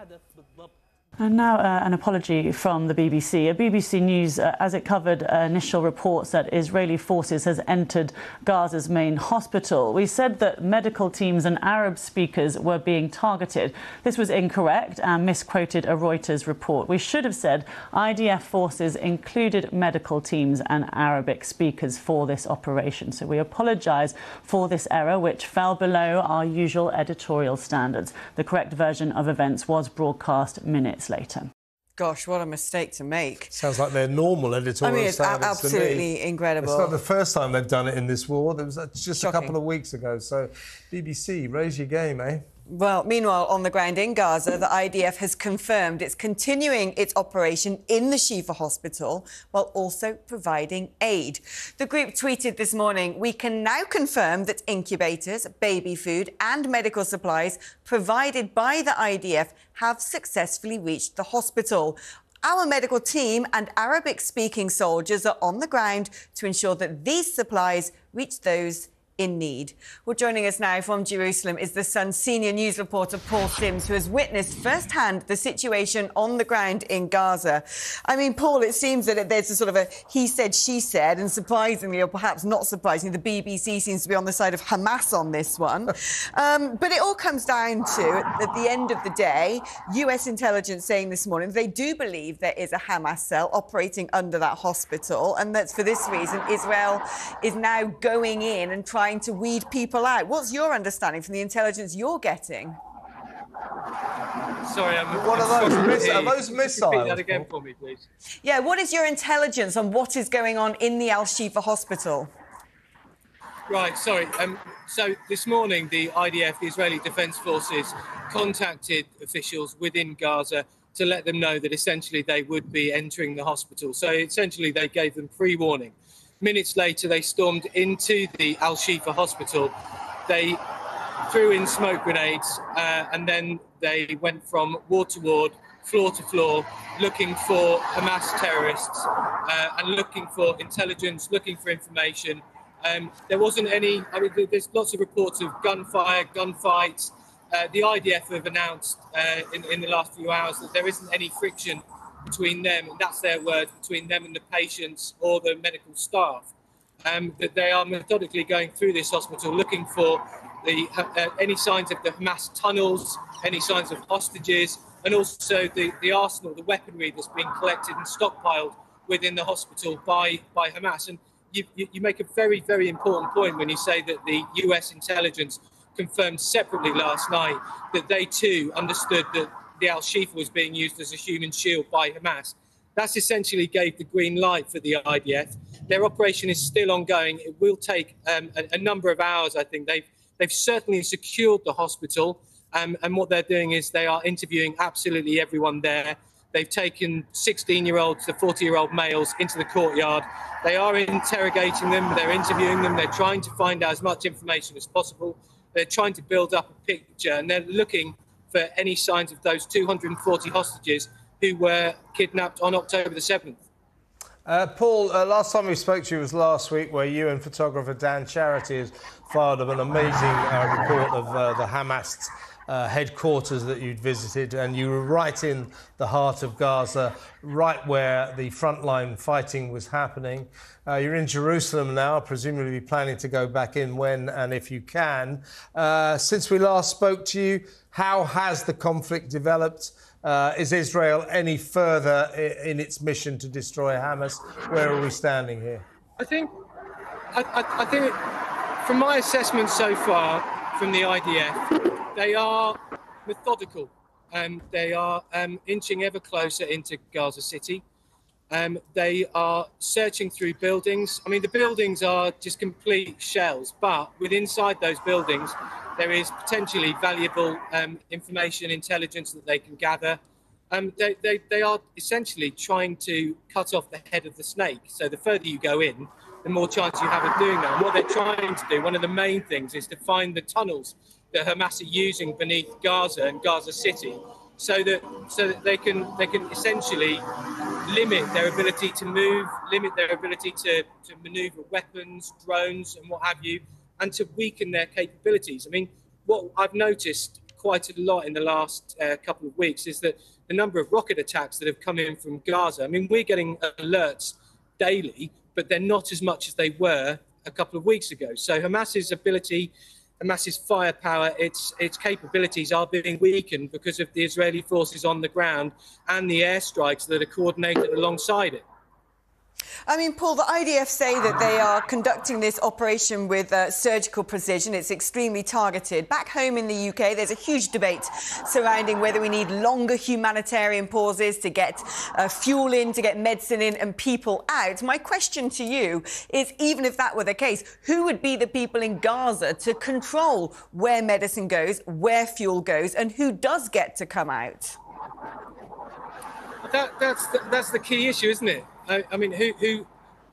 And now uh, an apology from the B B C. B B C News, uh, as it covered uh, initial reports that Israeli forces has entered Gaza's main hospital, we said that medical teams and Arab speakers were being targeted. This was incorrect and misquoted a Reuters report. We should have said I D F forces included medical teams and Arabic speakers for this operation. So we apologise for this error, which fell below our usual editorial standards. The correct version of events was broadcast minutes later. Gosh, what a mistake to make. Sounds like they're normal editorial I mean, it's standards to me. Absolutely incredible. It's not the first time they've done it in this war. There was just Shocking. a couple of weeks ago. So, B B C, raise your game, eh? Well, meanwhile, on the ground in Gaza, the I D F has confirmed it's continuing its operation in the Shifa hospital while also providing aid. The group tweeted this morning, "We can now confirm that incubators, baby food and medical supplies provided by the I D F have successfully reached the hospital. Our medical team and Arabic-speaking soldiers are on the ground to ensure that these supplies reach those in need." Well, joining us now from Jerusalem is The Sun's senior news reporter Paul Sims, who has witnessed firsthand the situation on the ground in Gaza. I mean, Paul, it seems that there's a sort of a he said, she said, and surprisingly, or perhaps not surprisingly, the B B C seems to be on the side of Hamas on this one. Um, but it all comes down to, at the end of the day, U S intelligence saying this morning they do believe there is a Hamas cell operating under that hospital, and that's for this reason Israel is now going in and trying to weed people out. What's your understanding from the intelligence you're getting? Sorry, I'm... What are those, mis are those missiles? Repeat that again for me, please. Yeah, what is your intelligence on what is going on in the Al-Shifa hospital? Right, sorry. Um, so this morning, the I D F, the Israeli Defence Forces, contacted officials within Gaza to let them know that essentially they would be entering the hospital. So essentially they gave them pre-warning. Minutes later, they stormed into the Al-Shifa hospital. They threw in smoke grenades, uh, and then they went from ward to ward, floor to floor, looking for Hamas terrorists uh, and looking for intelligence, looking for information. Um, there wasn't any... I mean, there's lots of reports of gunfire, gunfights. Uh, the I D F have announced uh, in, in the last few hours that there isn't any friction between them, and that's their word, between them and the patients or the medical staff, um, that they are methodically going through this hospital looking for the, uh, any signs of the Hamas tunnels, any signs of hostages, and also the, the arsenal, the weaponry that's been collected and stockpiled within the hospital by, by Hamas. And you, you, you make a very, very important point when you say that the U S intelligence confirmed separately last night that they too understood that the Al-Shifa was being used as a human shield by Hamas. That's essentially gave the green light for the I D F. Their operation is still ongoing. It will take um, a, a number of hours, I think. They've, they've certainly secured the hospital, um, and what they're doing is they are interviewing absolutely everyone there. They've taken sixteen-year-olds to forty-year-old males into the courtyard. They are interrogating them. They're interviewing them. They're trying to find out as much information as possible. They're trying to build up a picture, and they're looking for any signs of those two hundred forty hostages who were kidnapped on October the seventh. Uh, Paul, uh, last time we spoke to you was last week, where you and photographer Dan Charity has filed an amazing uh, report of uh, the Hamas uh, headquarters that you'd visited, and you were right in the heart of Gaza, right where the frontline fighting was happening. Uh, you're in Jerusalem now, presumably planning to go back in when and if you can. Uh, since we last spoke to you, how has the conflict developed? Uh, is Israel any further in its mission to destroy Hamas? Where are we standing here? I think, I, I, I think, from my assessment so far from the I D F, they are methodical. Um, they are um, inching ever closer into Gaza City. Um, they are searching through buildings. I mean, the buildings are just complete shells, but within inside those buildings, there is potentially valuable um, information, intelligence that they can gather. Um, they, they, they are essentially trying to cut off the head of the snake. So the further you go in, the more chance you have of doing that. And what they're trying to do, one of the main things, is to find the tunnels that Hamas are using beneath Gaza and Gaza City, so that so that they can they can essentially limit their ability to move, limit their ability to, to manoeuvre weapons, drones and what have you, and to weaken their capabilities. I mean, what I've noticed quite a lot in the last uh, couple of weeks is that the number of rocket attacks that have come in from Gaza. I mean, we're getting alerts daily, but they're not as much as they were a couple of weeks ago. So Hamas's ability, Hamas's firepower, its its capabilities are being weakened because of the Israeli forces on the ground and the airstrikes that are coordinated alongside it. I mean, Paul, the I D F say that they are conducting this operation with uh, surgical precision. It's extremely targeted. Back home in the U K, there's a huge debate surrounding whether we need longer humanitarian pauses to get uh, fuel in, to get medicine in and people out. My question to you is, even if that were the case, who would be the people in Gaza to control where medicine goes, where fuel goes, and who does get to come out? That, that's, the, that's the key issue, isn't it? I, I mean, who, who,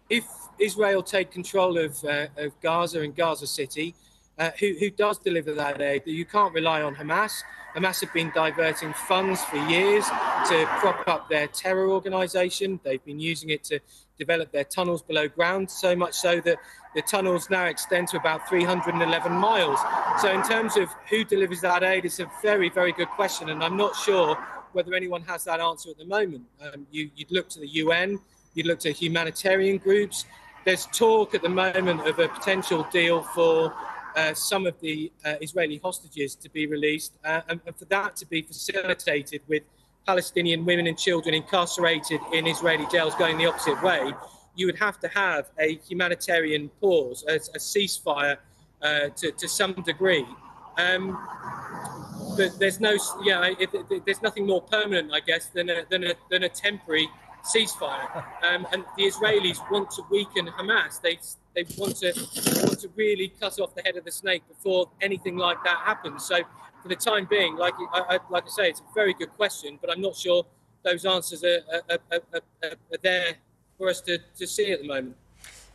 if Israel take control of, uh, of Gaza and Gaza City, uh, who, who does deliver that aid? You can't rely on Hamas. Hamas have been diverting funds for years to prop up their terror organisation. They've been using it to develop their tunnels below ground, so much so that the tunnels now extend to about three hundred eleven miles. So in terms of who delivers that aid, it's a very, very good question, and I'm not sure whether anyone has that answer at the moment. Um, you, you'd look to the U N, you'd look to humanitarian groups. There's talk at the moment of a potential deal for uh, some of the uh, Israeli hostages to be released, uh, and, and for that to be facilitated with Palestinian women and children incarcerated in Israeli jails going the opposite way. You would have to have a humanitarian pause, a, a ceasefire uh, to, to some degree. Um, But there's no, yeah, it, it, there's nothing more permanent, I guess, than a than a than a temporary ceasefire. Um, and the Israelis want to weaken Hamas. They they want to they want to really cut off the head of the snake before anything like that happens. So for the time being, like I, I like I say, it's a very good question, but I'm not sure those answers are are, are, are, are there for us to, to see at the moment.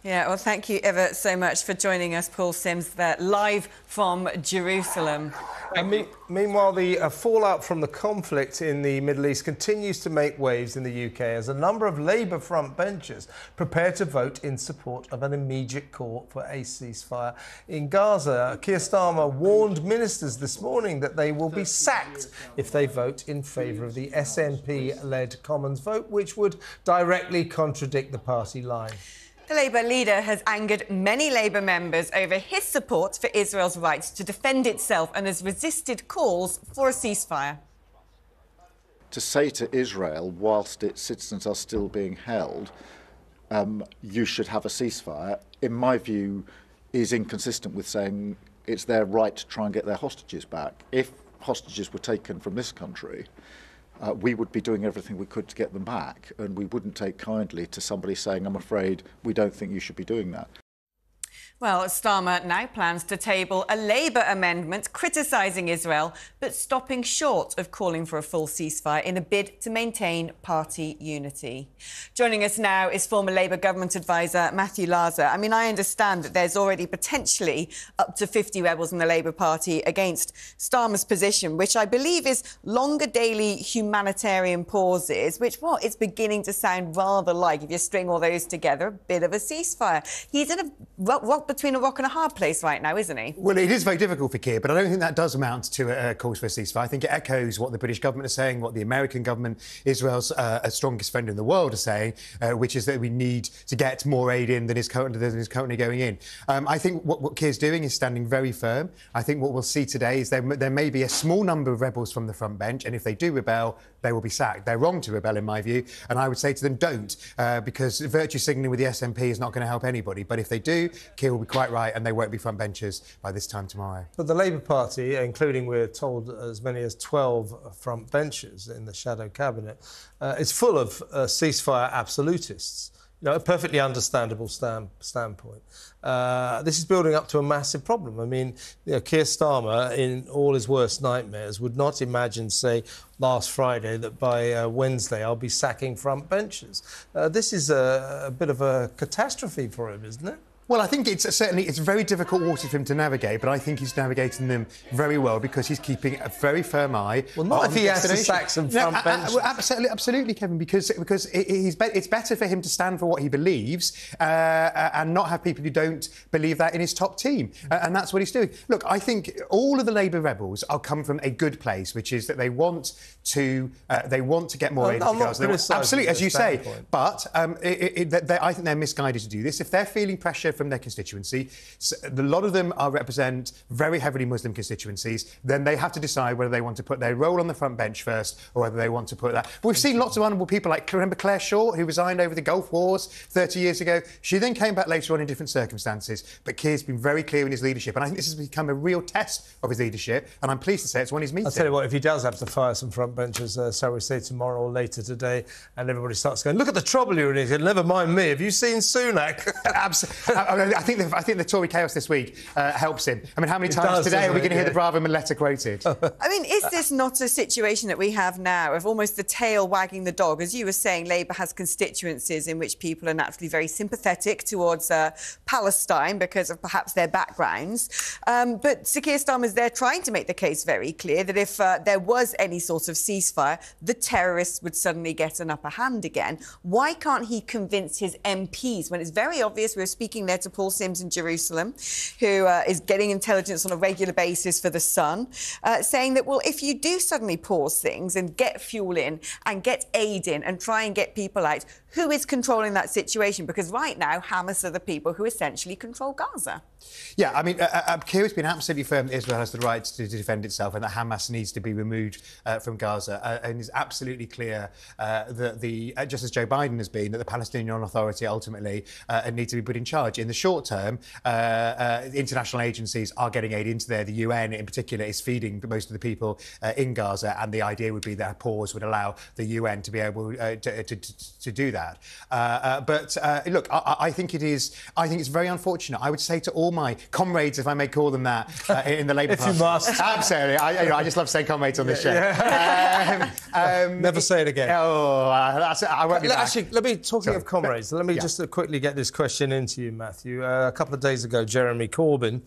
Yeah, well, thank you ever so much for joining us, Paul Sims, there, live from Jerusalem. And me meanwhile, the uh, fallout from the conflict in the Middle East continues to make waves in the U K as a number of Labour frontbenchers prepare to vote in support of an immediate call for a ceasefire in Gaza. Keir Starmer warned ministers this morning that they will be sacked if they vote in favour of the S N P-led Commons vote, which would directly contradict the party line. The Labour leader has angered many Labour members over his support for Israel's right to defend itself and has resisted calls for a ceasefire. To say to Israel, whilst its citizens are still being held, um, you should have a ceasefire, in my view, is inconsistent with saying it's their right to try and get their hostages back. If hostages were taken from this country, Uh, we would be doing everything we could to get them back, and we wouldn't take kindly to somebody saying, I'm afraid we don't think you should be doing that. Well, Starmer now plans to table a Labour amendment criticising Israel, but stopping short of calling for a full ceasefire in a bid to maintain party unity. Joining us now is former Labour government advisor Matthew Lazar. I mean, I understand that there's already potentially up to fifty rebels in the Labour Party against Starmer's position, which I believe is longer daily humanitarian pauses, which, well, it's beginning to sound rather like, if you string all those together, a bit of a ceasefire. He's in a what, what between a rock and a hard place right now, isn't he? Well, it is very difficult for Keir, but I don't think that does amount to a call for a ceasefire. I think it echoes what the British government is saying, what the American government, Israel's uh, strongest friend in the world, is saying, uh, which is that we need to get more aid in than is currently, than is currently going in. Um, I think what, what Keir's doing is standing very firm. I think what we'll see today is there, there may be a small number of rebels from the front bench, and if they do rebel, they will be sacked. They're wrong to rebel, in my view, and I would say to them, don't, uh, because virtue signalling with the S N P is not going to help anybody. But if they do, Keir will be quite right, and they won't be front benchers by this time tomorrow. But the Labour Party, including, we're told, as many as twelve front benchers in the shadow cabinet, uh, is full of uh, ceasefire absolutists. You know, a perfectly understandable stand, standpoint. Uh, this is building up to a massive problem. I mean, you know, Keir Starmer, in all his worst nightmares, would not imagine, say, last Friday, that by uh, Wednesday I'll be sacking front benchers. Uh, this is a, a bit of a catastrophe for him, isn't it? Well, I think it's certainly it's very difficult water for him to navigate, but I think he's navigating them very well because he's keeping a very firm eye. Well, not on if he has to sack some front benches. No, absolutely, absolutely, Kevin, because because it, he's be it's better for him to stand for what he believes uh, and not have people who don't believe that in his top team, uh, and that's what he's doing. Look, I think all of the Labour rebels are come from a good place, which is that they want to uh, they want to get more aid to Gaza. Absolutely, as you say, but um, it, it, I think they're misguided to do this if they're feeling pressure from their constituency. So a lot of them are represent very heavily Muslim constituencies. Then they have to decide whether they want to put their role on the front bench first or whether they want to put that. But we've seen lots of honourable people, like, remember Claire Shaw, who resigned over the Gulf Wars thirty years ago? She then came back later on in different circumstances, but Keir's been very clear in his leadership, and I think this has become a real test of his leadership, and I'm pleased to say it's one he's meeting. I'll tell you what, if he does have to fire some front benchers, uh, shall we say, tomorrow or later today, and everybody starts going, look at the trouble you're in, never mind me, have you seen Sunak? Absolutely. I think the, I think the Tory chaos this week uh, helps him. I mean, how many it times does, today are we going to hear yeah. the Braverman letter quoted? I mean, is this not a situation that we have now of almost the tail wagging the dog? As you were saying, Labour has constituencies in which people are naturally very sympathetic towards uh, Palestine because of perhaps their backgrounds. Um, but Keir Starmer's there trying to make the case very clear that if uh, there was any sort of ceasefire, the terrorists would suddenly get an upper hand again. Why can't he convince his M Ps when it's very obvious? We're speaking there to Paul Sims in Jerusalem, who uh, is getting intelligence on a regular basis for The Sun, uh, saying that, well, if you do suddenly pause things and get fuel in and get aid in and try and get people out, who is controlling that situation? Because right now, Hamas are the people who essentially control Gaza. Yeah, I mean, uh, uh, Keir has been absolutely firm that Israel has the right to defend itself and that Hamas needs to be removed uh, from Gaza. Uh, and it's absolutely clear uh, that the, uh, just as Joe Biden has been, that the Palestinian Authority ultimately uh, need to be put in charge. In the short term, uh, uh, international agencies are getting aid into there. The U N, in particular, is feeding most of the people uh, in Gaza, and the idea would be that a pause would allow the U N to be able uh, to, to, to, to do that. Uh, uh, but, uh, look, I, I think it is... I think it's very unfortunate. I would say to all my comrades, if I may call them that, uh, in the Labour Party. If you must. Absolutely. I, you know, I just love saying comrades on this yeah, show. Yeah. Um, um, Never say it again. Oh, I, I won't be back. Actually, let me, talking Sorry. of comrades, let me yeah. just quickly get this question into you, Matthew. Uh, a couple of days ago, Jeremy Corbyn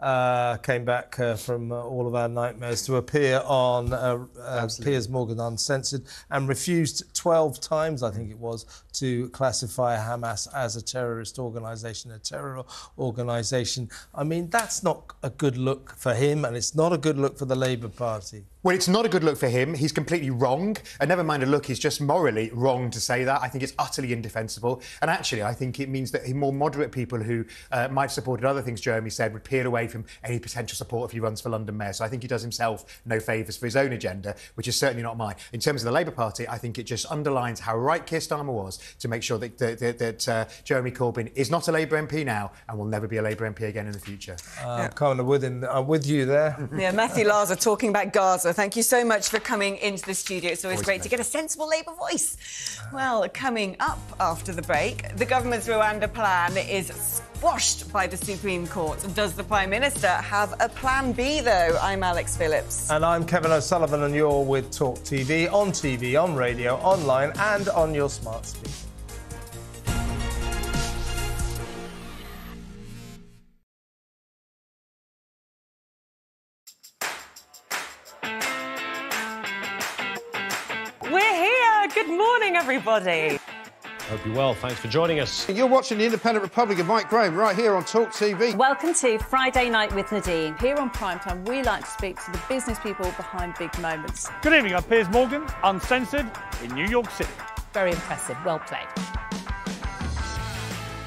uh, came back uh, from uh, all of our nightmares to appear on uh, uh, Piers Morgan Uncensored and refused twelve times, I think it was, to classify Hamas as a terrorist organisation, a terror organisation. I mean, that's not a good look for him, and it's not a good look for the Labour Party. Well, it's not a good look for him. He's completely wrong. And never mind a look, he's just morally wrong to say that. I think it's utterly indefensible. And actually, I think it means that more moderate people who uh, might have supported other things, Jeremy said, would peel away from any potential support if he runs for London Mayor. So I think he does himself no favours for his own agenda, which is certainly not mine. In terms of the Labour Party, I think it just underlines how right Keir Starmer was to make sure that, that, that, that uh, Jeremy Corbyn is not a Labour M P now and will never be a Labour M P again in the future. Uh, yeah. Kind of with him. I'm with you there. Yeah, Matthew Larser talking about Gaza. Thank you so much for coming into the studio. It's always, always great amazing. to get a sensible Labour voice. Well, coming up after the break, the government's Rwanda plan is squashed by the Supreme Court. Does the Prime Minister have a plan B, though? I'm Alex Phillips. And I'm Kevin O'Sullivan, and you're with Talk T V, on T V, on radio, online and on your smart speaker. Everybody. Hope you're well. Thanks for joining us. You're watching The Independent Republic of Mike Graham right here on Talk T V. Welcome to Friday Night with Nadine. Here on Primetime, we like to speak to the business people behind big moments. Good evening. I'm Piers Morgan, uncensored, in New York City. Very impressive. Well played.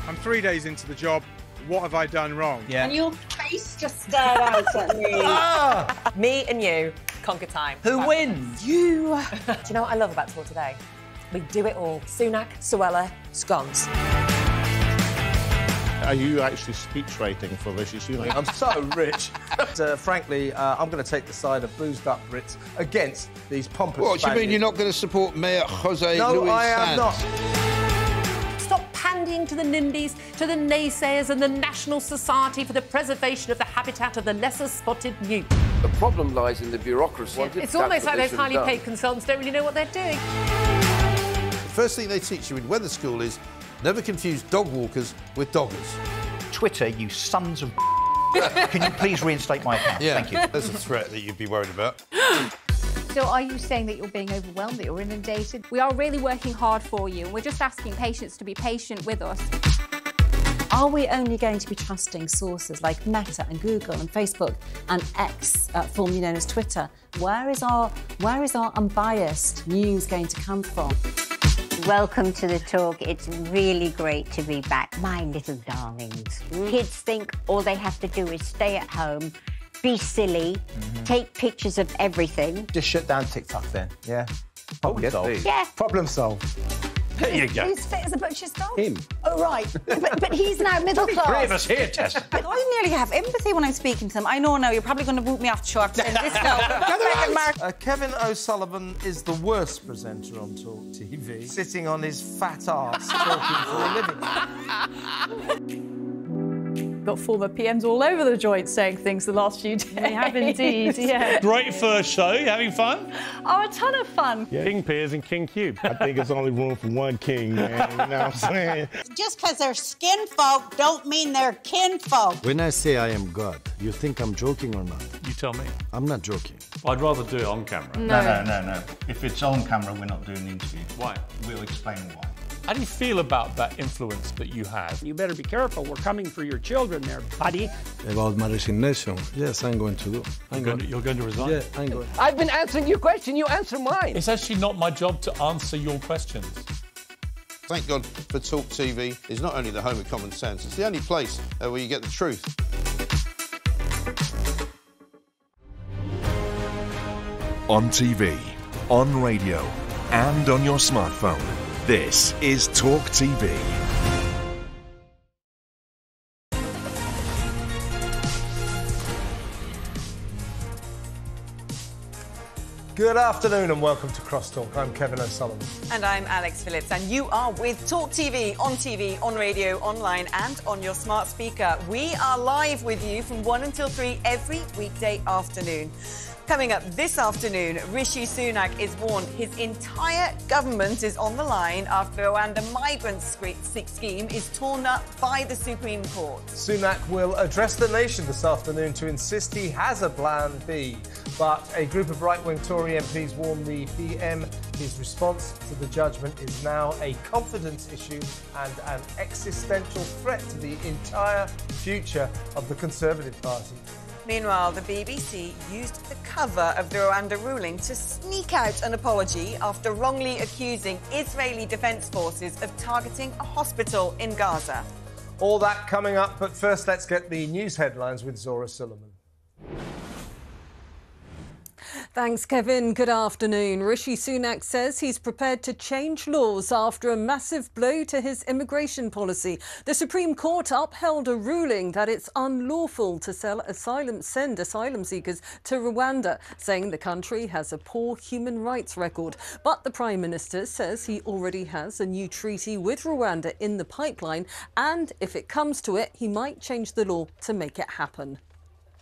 I'm three days into the job. What have I done wrong? Yeah. And your face just stared out at me. Ah! Me and you. Conquer time. Who right. wins? You. Do you know what I love about Talk today? We do it all. Sunak, Suella, scones. Are you actually speechwriting for Rishi Sunak? I'm so rich. uh, frankly, uh, I'm going to take the side of boozed-up Brits against these pompous What, Spaniards. You mean you're not going to support Mayor Jose no, Luis Sanz? No, I am not. Stop pandying to the NIMBYs, to the naysayers and the National Society for the Preservation of the Habitat of the Lesser-Spotted Newt. The problem lies in the bureaucracy. Yeah, it's almost like those highly paid consultants don't really know what they're doing. The first thing they teach you in weather school is never confuse dog walkers with doggers. Twitter, you sons of can you please reinstate my account? Yeah, thank you. There's a threat that you'd be worried about. So are you saying that you're being overwhelmed, that you're inundated? We are really working hard for you. We're just asking patients to be patient with us. Are we only going to be trusting sources like Meta and Google and Facebook and X, uh, formerly known as Twitter? Where is our, where is our unbiased news going to come from? Welcome to The Talk. It's really great to be back. My little darlings. Mm. Kids think all they have to do is stay at home, be silly, mm-hmm. take pictures of everything. Just shut down TikTok then, yeah? Problem yes, solved. Yeah. Problem solved. There you go. Who's fit as a butcher's dog? Him. Oh, right. but, but he's now middle class. Three of us here, Tess. I nearly have empathy when I'm speaking to them. I know now, you're probably going to boot me off short. This right. uh, Kevin O'Sullivan is the worst presenter on Talk T V, sitting on his fat arse talking for a living. Got former P Ms all over the joint saying things the last few days. We have indeed, yeah. Great first show, you having fun? Oh, a ton of fun. Yeah. King Piers and King Cube. I think it's only room for one king, man, you know what I'm saying? Just because they're skin folk don't mean they're kin folk. When I say I am God, you think I'm joking or not? You tell me. I'm not joking. I'd rather do it on camera. No, no, no, no. no. If it's on camera, we're not doing the interview. Why? We'll explain why. How do you feel about that influence that you have? You better be careful. We're coming for your children there, buddy. About my resignation, yes, I'm going to do. I'm going to, you're going to resign? Yeah, I'm going. I've been answering your question. You answer mine. It's actually not my job to answer your questions. Thank God for Talk T V. It's not only the home of common sense. It's the only place uh, where you get the truth. On T V, on radio, and on your smartphone. This is Talk T V. Good afternoon and welcome to Crosstalk. I'm Kevin O'Sullivan. And I'm Alex Phillips. And you are with Talk T V, on T V, on radio, online and on your smart speaker. We are live with you from one until three every weekday afternoon. Coming up this afternoon, Rishi Sunak is warned his entire government is on the line after the Rwanda migrant scheme is torn up by the Supreme Court. Sunak will address the nation this afternoon to insist he has a plan B. But a group of right-wing Tory M Ps warned the P M his response to the judgment is now a confidence issue and an existential threat to the entire future of the Conservative Party. Meanwhile, the B B C used the cover of the Rwanda ruling to sneak out an apology after wrongly accusing Israeli Defence Forces of targeting a hospital in Gaza. All that coming up, but first let's get the news headlines with Zora Silliman. Thanks, Kevin. Good afternoon. Rishi Sunak says he's prepared to change laws after a massive blow to his immigration policy. The Supreme Court upheld a ruling that it's unlawful to sell asylum, send asylum seekers to Rwanda, saying the country has a poor human rights record. But the Prime Minister says he already has a new treaty with Rwanda in the pipeline, and if it comes to it, he might change the law to make it happen.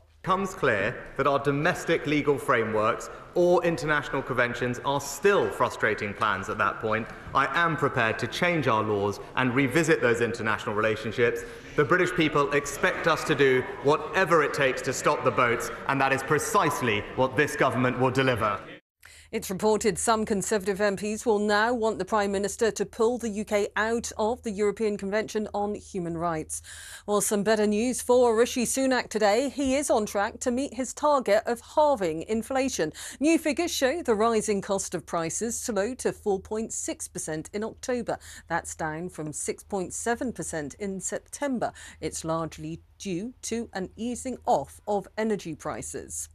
It becomes clear that our domestic legal frameworks or international conventions are still frustrating plans at that point, I am prepared to change our laws and revisit those international relationships. The British people expect us to do whatever it takes to stop the boats, and that is precisely what this government will deliver. It's reported some Conservative M Ps will now want the Prime Minister to pull the U K out of the European Convention on Human Rights. Well, some better news for Rishi Sunak today. He is on track to meet his target of halving inflation. New figures show the rising cost of prices slowed to four point six percent in October. That's down from six point seven percent in September. It's largely due to an easing off of energy prices.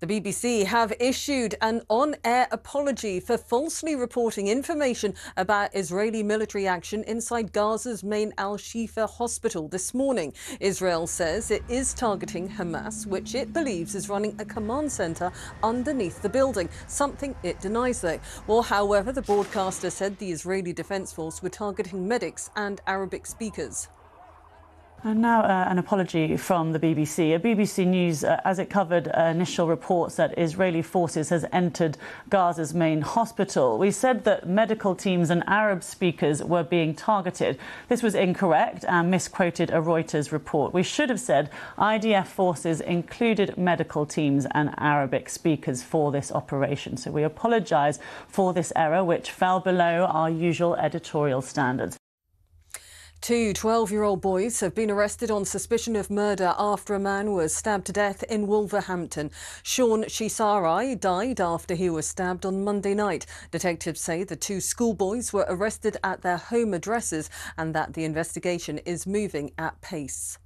The B B C have issued an on-air apology for falsely reporting information about Israeli military action inside Gaza's main Al-Shifa hospital this morning. Israel says it is targeting Hamas, which it believes is running a command center underneath the building, something it denies, though. Well, however, the broadcaster said the Israeli Defence Force were targeting medics and Arabic speakers. And now uh, an apology from the B B C. A B B C News, uh, as it covered uh, initial reports that Israeli forces has entered Gaza's main hospital, we said that medical teams and Arab speakers were being targeted. This was incorrect and misquoted a Reuters report. We should have said I D F forces included medical teams and Arabic speakers for this operation. So we apologise for this error, which fell below our usual editorial standards. Two twelve-year-old boys have been arrested on suspicion of murder after a man was stabbed to death in Wolverhampton. Sean Shisarai died after he was stabbed on Monday night. Detectives say the two schoolboys were arrested at their home addresses and that the investigation is moving at pace.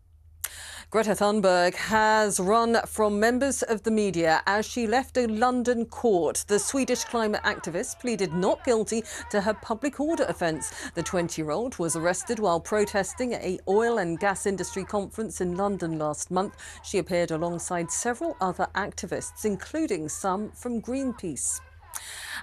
Greta Thunberg has run from members of the media as she left a London court. The Swedish climate activist pleaded not guilty to her public order offence. The twenty-year-old was arrested while protesting at an oil and gas industry conference in London last month. She appeared alongside several other activists, including some from Greenpeace.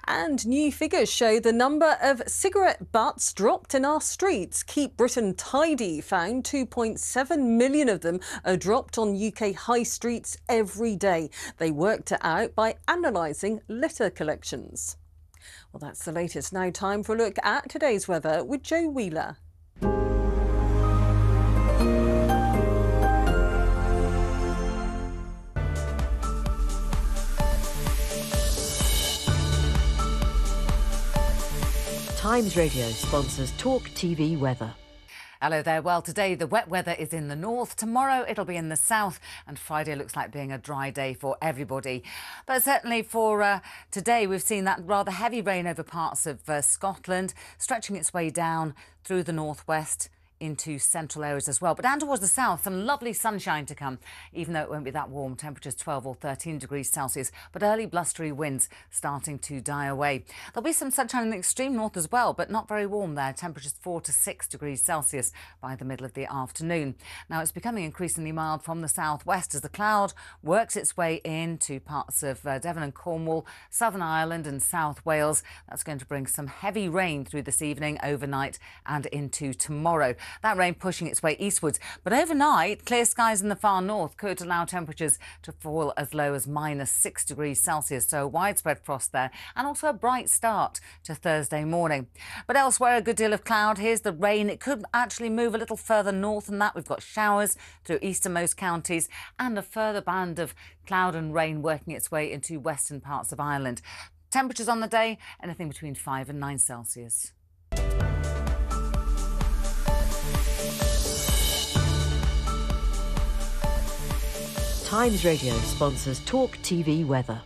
And new figures show the number of cigarette butts dropped in our streets. Keep Britain Tidy found two point seven million of them are dropped on U K high streets every day. They worked it out by analysing litter collections. Well, that's the latest. Now time for a look at today's weather with Joe Wheeler. Times Radio sponsors Talk T V Weather. Hello there. Well, today the wet weather is in the north. Tomorrow it'll be in the south, and Friday looks like being a dry day for everybody. But certainly for uh, today, we've seen that rather heavy rain over parts of uh, Scotland, stretching its way down through the northwest into central areas as well, but down towards the south, some lovely sunshine to come, even though it won't be that warm. Temperatures twelve or thirteen degrees Celsius, but early blustery winds starting to die away. There'll be some sunshine in the extreme north as well, but not very warm there. Temperatures four to six degrees Celsius by the middle of the afternoon. Now, it's becoming increasingly mild from the southwest as the cloud works its way into parts of uh, Devon and Cornwall, Southern Ireland and South Wales. That's going to bring some heavy rain through this evening, overnight and into tomorrow. That rain pushing its way eastwards. But overnight, clear skies in the far north could allow temperatures to fall as low as minus six degrees Celsius. So widespread frost there, and also a bright start to Thursday morning. But elsewhere, a good deal of cloud. Here's the rain. It could actually move a little further north than that. We've got showers through easternmost counties and a further band of cloud and rain working its way into western parts of Ireland. Temperatures on the day, anything between five and nine Celsius. Times Radio sponsors Talk T V Weather.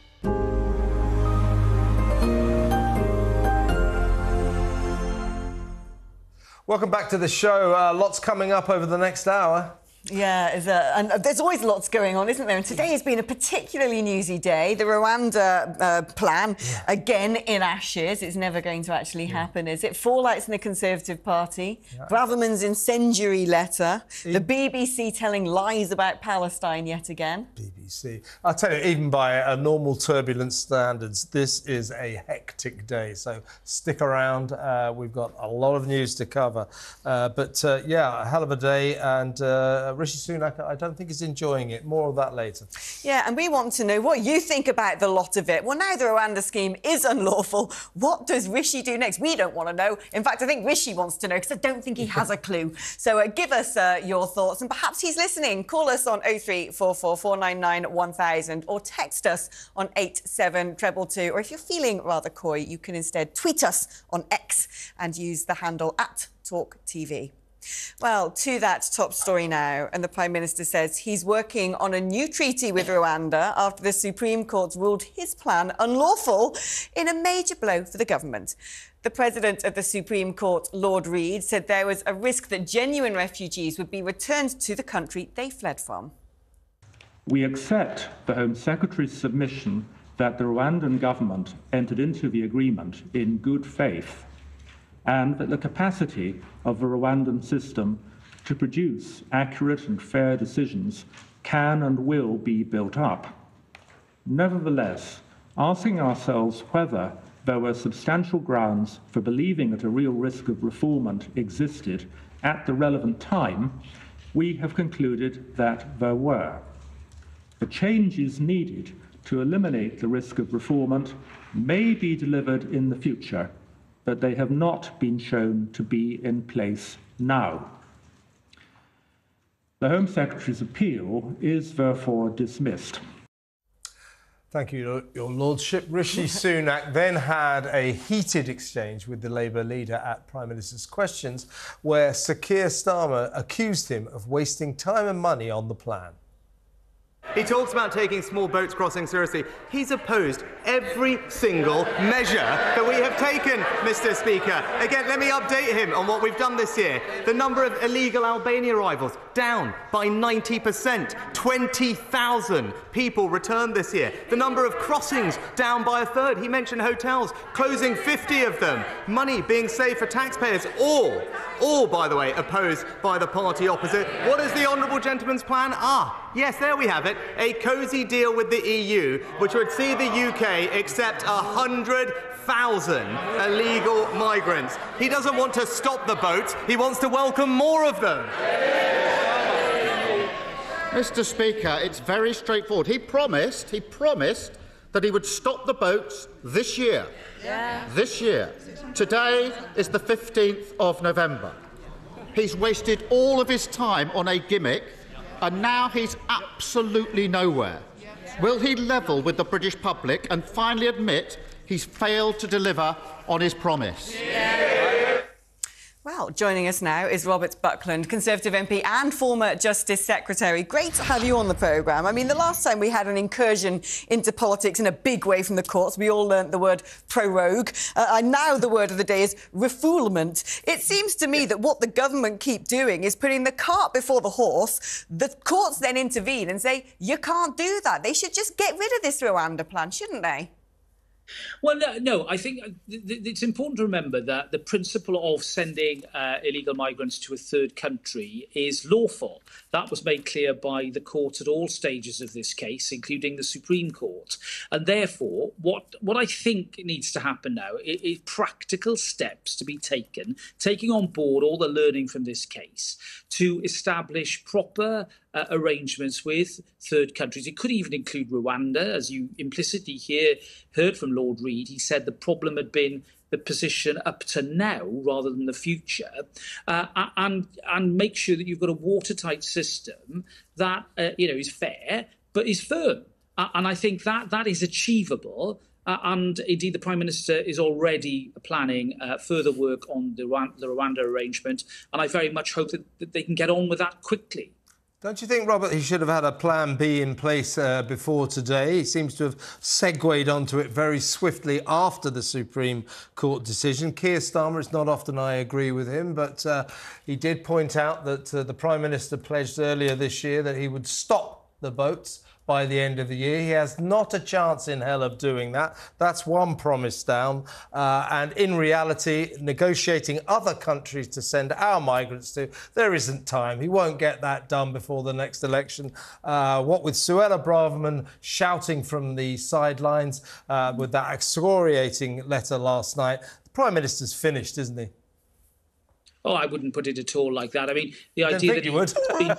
Welcome back to the show. Uh, lots coming up over the next hour. Yeah, is a, and there's always lots going on, isn't there? And today has been a particularly newsy day. The Rwanda uh, plan, yeah. again, in ashes. It's never going to actually yeah. happen, is it? Four lights in the Conservative Party, yeah. Braverman's incendiary letter, e the B B C telling lies about Palestine yet again. B B C. I'll tell you, even by a normal turbulence standards, this is a hectic day. So stick around. Uh, we've got a lot of news to cover. Uh, but, uh, yeah, a hell of a day, and... Uh, Rishi Sunak, I don't think, is enjoying it. More of that later. Yeah, and we want to know what you think about the lot of it. Well, now the Rwanda scheme is unlawful. What does Rishi do next? We don't want to know. In fact, I think Rishi wants to know, because I don't think he has a clue. So uh, give us uh, your thoughts, and perhaps he's listening. Call us on oh three four four, four nine nine, one thousand or text us on eight seven two two two. Or if you're feeling rather coy, you can instead tweet us on X and use the handle at Talk T V. Well, to that top story now, and the Prime Minister says he's working on a new treaty with Rwanda after the Supreme Court ruled his plan unlawful in a major blow for the government. The President of the Supreme Court, Lord Reed, said there was a risk that genuine refugees would be returned to the country they fled from. We accept the Home Secretary's submission that the Rwandan government entered into the agreement in good faith, and that the capacity of the Rwandan system to produce accurate and fair decisions can and will be built up. Nevertheless, asking ourselves whether there were substantial grounds for believing that a real risk of refoulement existed at the relevant time, we have concluded that there were. The changes needed to eliminate the risk of refoulement may be delivered in the future, but they have not been shown to be in place now. The Home Secretary's appeal is therefore dismissed. Thank you, Your Lordship. Rishi Sunak then had a heated exchange with the Labour leader at Prime Minister's Questions, where Sir Keir Starmer accused him of wasting time and money on the plan. He talks about taking small boats crossing seriously. He's opposed every single measure that we have taken, Mister Speaker. Again, let me update him on what we've done this year. The number of illegal Albanian arrivals down by ninety percent. twenty thousand people returned this year. The number of crossings down by a third. He mentioned hotels, closing fifty of them. Money being saved for taxpayers. All, all, by the way, opposed by the party opposite. What is the honourable gentleman's plan? Ah. Yes, there we have it, a cosy deal with the E U, which would see the U K accept one hundred thousand illegal migrants. He doesn't want to stop the boats, he wants to welcome more of them. Mister Speaker, it's very straightforward. He promised, he promised that he would stop the boats this year. Yeah. This year. Today is the fifteenth of November. He's wasted all of his time on a gimmick, and now he's absolutely nowhere. Will he level with the British public and finally admit he's failed to deliver on his promise? Yeah. Well, joining us now is Robert Buckland, Conservative M P and former Justice Secretary. Great to have you on the programme. I mean, the last time we had an incursion into politics in a big way from the courts, we all learnt the word prorogue. Uh, and now the word of the day is refoulement. It seems to me that what the government keep doing is putting the cart before the horse. The courts then intervene and say, you can't do that. They should just get rid of this Rwanda plan, shouldn't they? Well, no, no, I think it's important to remember that the principle of sending uh, illegal migrants to a third country is lawful. That was made clear by the court at all stages of this case, including the Supreme Court. And therefore, what, what I think needs to happen now is, is practical steps to be taken, taking on board all the learning from this case, to establish proper Uh, arrangements with third countries. It could even include Rwanda, as you implicitly hear, heard from Lord Reed. He said the problem had been the position up to now rather than the future, uh, and, and make sure that you've got a watertight system that uh, you know, is fair but is firm. Uh, and I think that that is achievable. Uh, and indeed, the Prime Minister is already planning uh, further work on the, Rwanda, the Rwanda arrangement. And I very much hope that, that they can get on with that quickly. Don't you think, Robert, he should have had a plan B in place uh, before today? He seems to have segued onto it very swiftly after the Supreme Court decision. Keir Starmer, it's not often I agree with him, but uh, he did point out that uh, the Prime Minister pledged earlier this year that he would stop the boats by the end of the year. He has not a chance in hell of doing that. That's one promise down. Uh, and in reality, negotiating other countries to send our migrants to, there isn't time. He won't get that done before the next election. Uh, what with Suella Braverman shouting from the sidelines uh, with that excoriating letter last night, the Prime Minister's finished, isn't he? Oh, I wouldn't put it at all like that. I mean, the idea that he would. Been,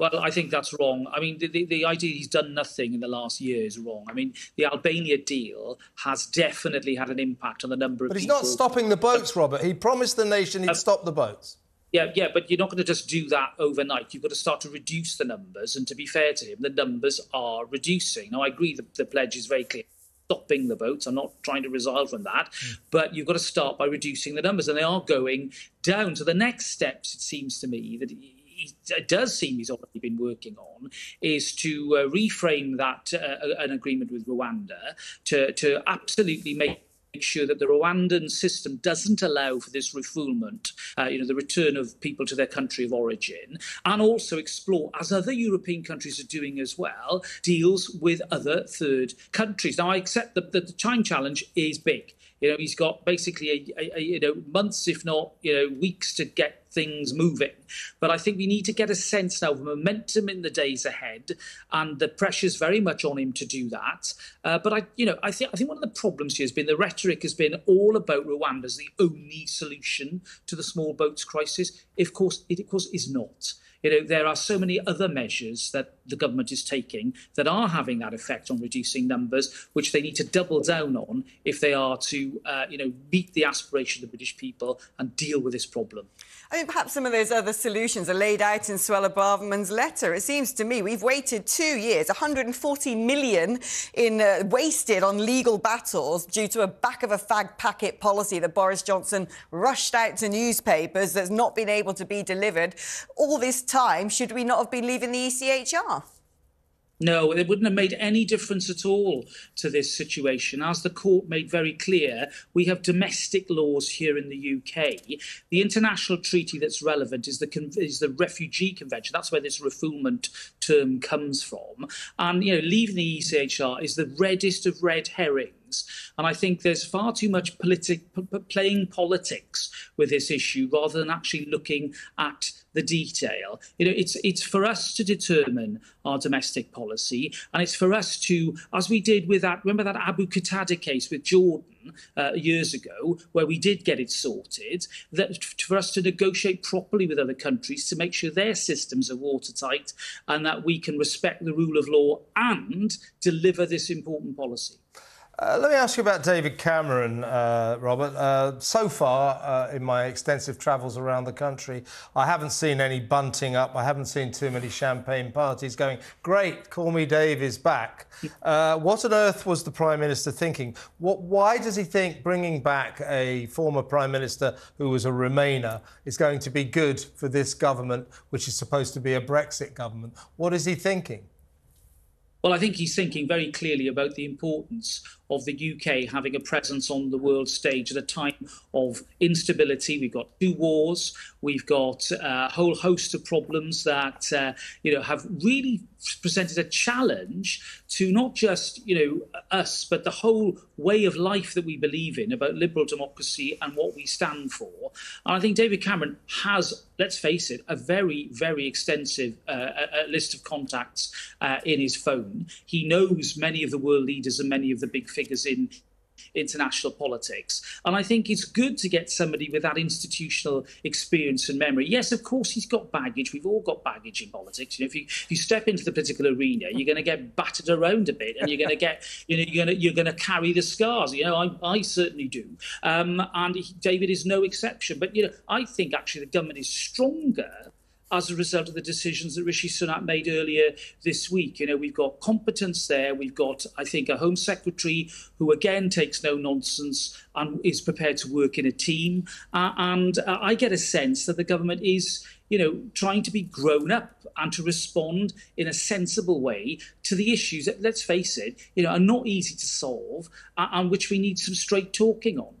well, I think that's wrong. I mean, the, the, the idea he's done nothing in the last year is wrong. I mean, the Albania deal has definitely had an impact on the number of people. But he's not stopping the boats, Robert. He promised the nation he'd um, stop the boats. Yeah, yeah, but you're not going to just do that overnight. You've got to start to reduce the numbers. And to be fair to him, the numbers are reducing. Now, I agree the, the pledge is very clear. Stopping the boats. I'm not trying to resile from that, mm. but you've got to start by reducing the numbers, and they are going down. So the next steps, it seems to me, that he, it does seem he's already been working on, is to uh, reframe that uh, an agreement with Rwanda to to absolutely make make sure that the Rwandan system doesn't allow for this refoulement, uh, you know, the return of people to their country of origin, and also explore, as other European countries are doing as well, deals with other third countries. Now, I accept that the China challenge is big. You know, he's got basically, a, a, a, you know, months, if not, you know, weeks to get things moving. But I think we need to get a sense now of momentum in the days ahead, and the pressure's very much on him to do that. Uh, but I, you know, I think I think one of the problems here has been the rhetoric has been all about Rwanda as the only solution to the small boats crisis. Of course, it of course is not. You know, there are so many other measures that the government is taking that are having that effect on reducing numbers, which they need to double down on if they are to, uh, you know, meet the aspiration of the British people and deal with this problem. I mean, perhaps some of those other solutions are laid out in Suella Braverman's letter. It seems to me we've waited two years, one hundred forty million in uh, wasted on legal battles due to a back of a fag packet policy that Boris Johnson rushed out to newspapers that's not been able to be delivered. All this time, should we not have been leaving the E C H R? No, it wouldn't have made any difference at all to this situation. As the court made very clear, we have domestic laws here in the U K. The international treaty that's relevant is the is the Refugee Convention. That's where this refoulement term comes from. And, you know, leaving the E C H R is the reddest of red herrings. And I think there's far too much politi- p- playing politics with this issue rather than actually looking at the detail. You know, it's it's for us to determine our domestic policy, and it's for us to, as we did with that, remember that Abu Qatada case with Jordan? Uh, years ago, where we did get it sorted, that for us to negotiate properly with other countries to make sure their systems are watertight and that we can respect the rule of law and deliver this important policy. Uh, let me ask you about David Cameron, uh, Robert. Uh, so far, uh, in my extensive travels around the country, I haven't seen any bunting up. I haven't seen too many champagne parties going, great, call me Dave is back. Uh, what on earth was the Prime Minister thinking? What, why does he think bringing back a former Prime Minister who was a Remainer is going to be good for this government, which is supposed to be a Brexit government? What is he thinking? Well, I think he's thinking very clearly about the importance of the U K having a presence on the world stage at a time of instability. We've got two wars. We've got a whole host of problems that, uh, you know, have really presented a challenge to not just, you know, us, but the whole way of life that we believe in about liberal democracy and what we stand for. And I think David Cameron has, let's face it, a very, very extensive uh, a, a list of contacts uh, in his phone. He knows many of the world leaders and many of the big figures in international politics. And I think it's good to get somebody with that institutional experience and memory. Yes, of course, he's got baggage. We've all got baggage in politics. You know, if you, if you step into the political arena, you're going to get battered around a bit, and you're going to get, you know, you're going to, you're going to carry the scars. You know, I, I certainly do. Um, and he, David is no exception. But, you know, I think actually the government is stronger as a result of the decisions that Rishi Sunak made earlier this week. You know, we've got competence there. We've got, I think, a Home Secretary who, again, takes no nonsense and is prepared to work in a team. Uh, and uh, I get a sense that the government is, you know, trying to be grown up and to respond in a sensible way to the issues that, let's face it, you know, are not easy to solve uh, and which we need some straight talking on.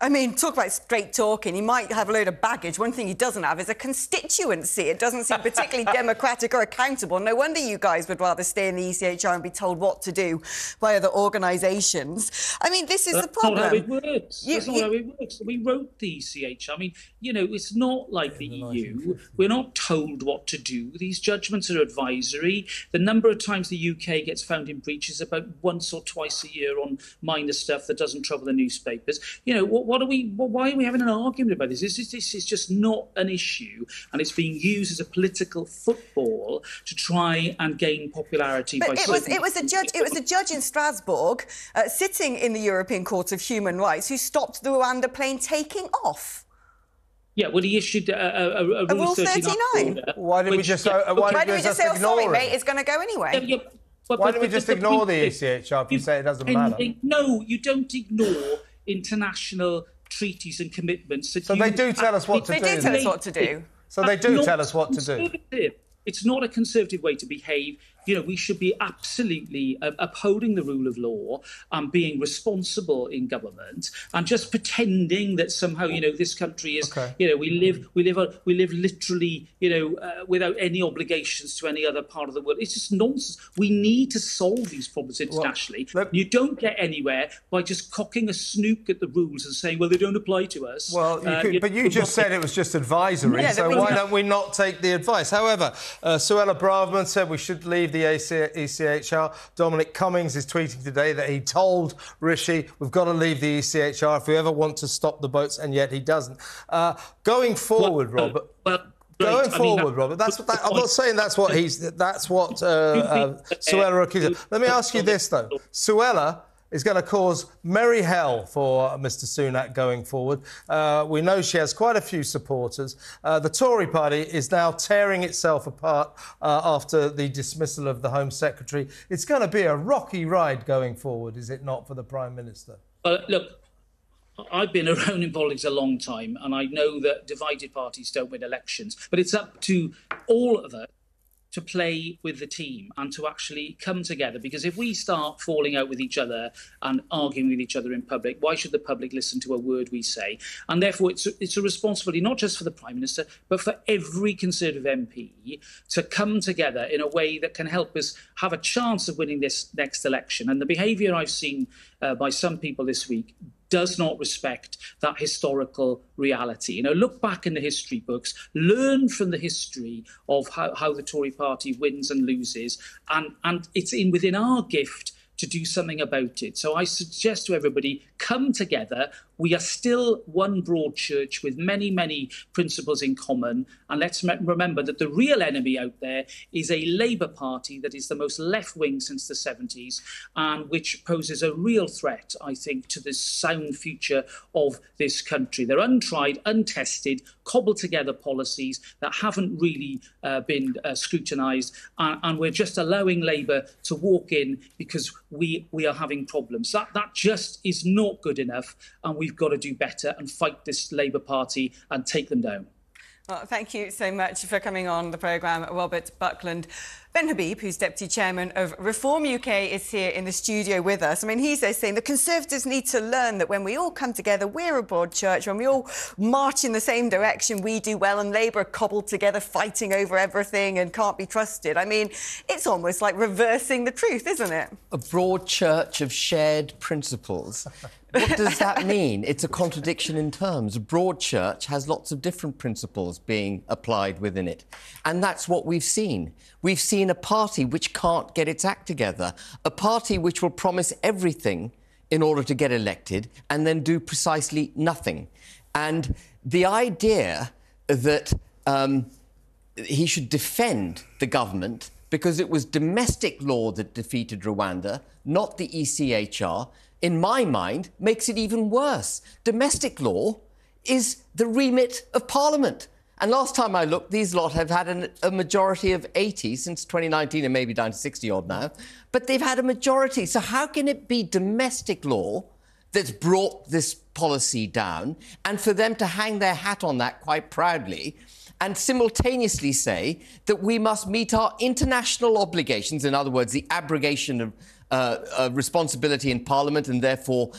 I mean, talk about straight talking. He might have a load of baggage. One thing he doesn't have is a constituency. It doesn't seem particularly democratic or accountable. No wonder you guys would rather stay in the E C H R and be told what to do by other organisations. I mean, this is That's the problem. That's not how it works. You, That's not you... how it works. We wrote the E C H R. I mean, you know, it's not like the E U. We're not told what to do. These judgments are advisory. The number of times the U K gets found in breach is about once or twice a year on minor stuff that doesn't trouble the newspapers. You know, what What are we? Why are we having an argument about this? This is, this is just not an issue, and it's being used as a political football to try and gain popularity. But by it was it was a judge. It was a judge in Strasbourg, uh, sitting in the European Court of Human Rights, who stopped the Rwanda plane taking off. Yeah, well, he issued a, a, a, a rule thirty-nine. Order, why did we just? Yeah, uh, why okay. did we just say, oh, sorry, mate, it's going to go anyway? Yeah, yeah, but, why don't we just the, ignore the, the E C H R if you say it doesn't matter? No, you don't ignore international treaties and commitments. That so you, they do tell us what to do. They do tell us what to do. So they do tell us what to do. It's not a conservative way to behave. You know, we should be absolutely uh, upholding the rule of law and being responsible in government, and just pretending that somehow, you know, this country is, okay. you know, we live, we live, we live literally, you know, uh, without any obligations to any other part of the world. It's just nonsense. We need to solve these problems internationally. Well, that... You don't get anywhere by just cocking a snook at the rules and saying, well, they don't apply to us. Well, you uh, could, you but know, you just said it was just advisory, yeah, so why not. don't we not take the advice? However, uh, Suella Braverman said we should leave the E C H R. Dominic Cummings is tweeting today that he told Rishi, we've got to leave the E C H R if we ever want to stop the boats, and yet he doesn't. Uh, going forward, well, Robert... Well, going right, forward, I mean, that, Robert, that's, that, I'm not saying that's what he's... That's what uh, uh, Suella accuses. Let me ask you this, though. Suella is going to cause merry hell for Mr Sunak going forward. Uh, we know she has quite a few supporters. Uh, the Tory party is now tearing itself apart uh, after the dismissal of the Home Secretary. It's going to be a rocky ride going forward, is it not, for the Prime Minister? Uh, look, I've been around in politics a long time, and I know that divided parties don't win elections, but it's up to all of us to play with the team and to actually come together. Because if we start falling out with each other and arguing with each other in public, why should the public listen to a word we say? And therefore, it's a, it's a responsibility, not just for the Prime Minister, but for every Conservative M P to come together in a way that can help us have a chance of winning this next election. And the behaviour I've seen uh, by some people this week does not respect that historical reality. You know, look back in the history books, learn from the history of how, how the Tory party wins and loses, and, and it's in within our gift to do something about it. So I suggest to everybody, come together. We are still one broad church with many, many principles in common. And let's remember that the real enemy out there is a Labour Party that is the most left-wing since the seventies, and which poses a real threat, I think, to the sound future of this country. They're untried, untested, cobbled-together policies that haven't really uh, been uh, scrutinised, and, and we're just allowing Labour to walk in because we, we are having problems. That, that just is not good enough, and we We've got to do better and fight this Labour Party and take them down. Well, thank you so much for coming on the programme, Robert Buckland. Ben Habib, who's Deputy Chairman of Reform U K, is here in the studio with us. I mean, he's there saying the Conservatives need to learn that when we all come together, we're a broad church. When we all march in the same direction, we do well, and Labour are cobbled together, fighting over everything and can't be trusted. I mean, it's almost like reversing the truth, isn't it? A broad church of shared principles. What does that mean? It's a contradiction in terms. A broad church has lots of different principles being applied within it. And that's what we've seen. We've seen a party which can't get its act together, a party which will promise everything in order to get elected and then do precisely nothing. And the idea that um, he should defend the government because it was domestic law that defeated Rwanda, not the E C H R, in my mind, makes it even worse. Domestic law is the remit of Parliament. And last time I looked, these lot have had an, a majority of eighty since twenty nineteen, and maybe down to sixty-odd now. But they've had a majority. So how can it be domestic law that's brought this policy down, and for them to hang their hat on that quite proudly and simultaneously say that we must meet our international obligations, in other words, the abrogation of uh, uh, responsibility in Parliament and therefore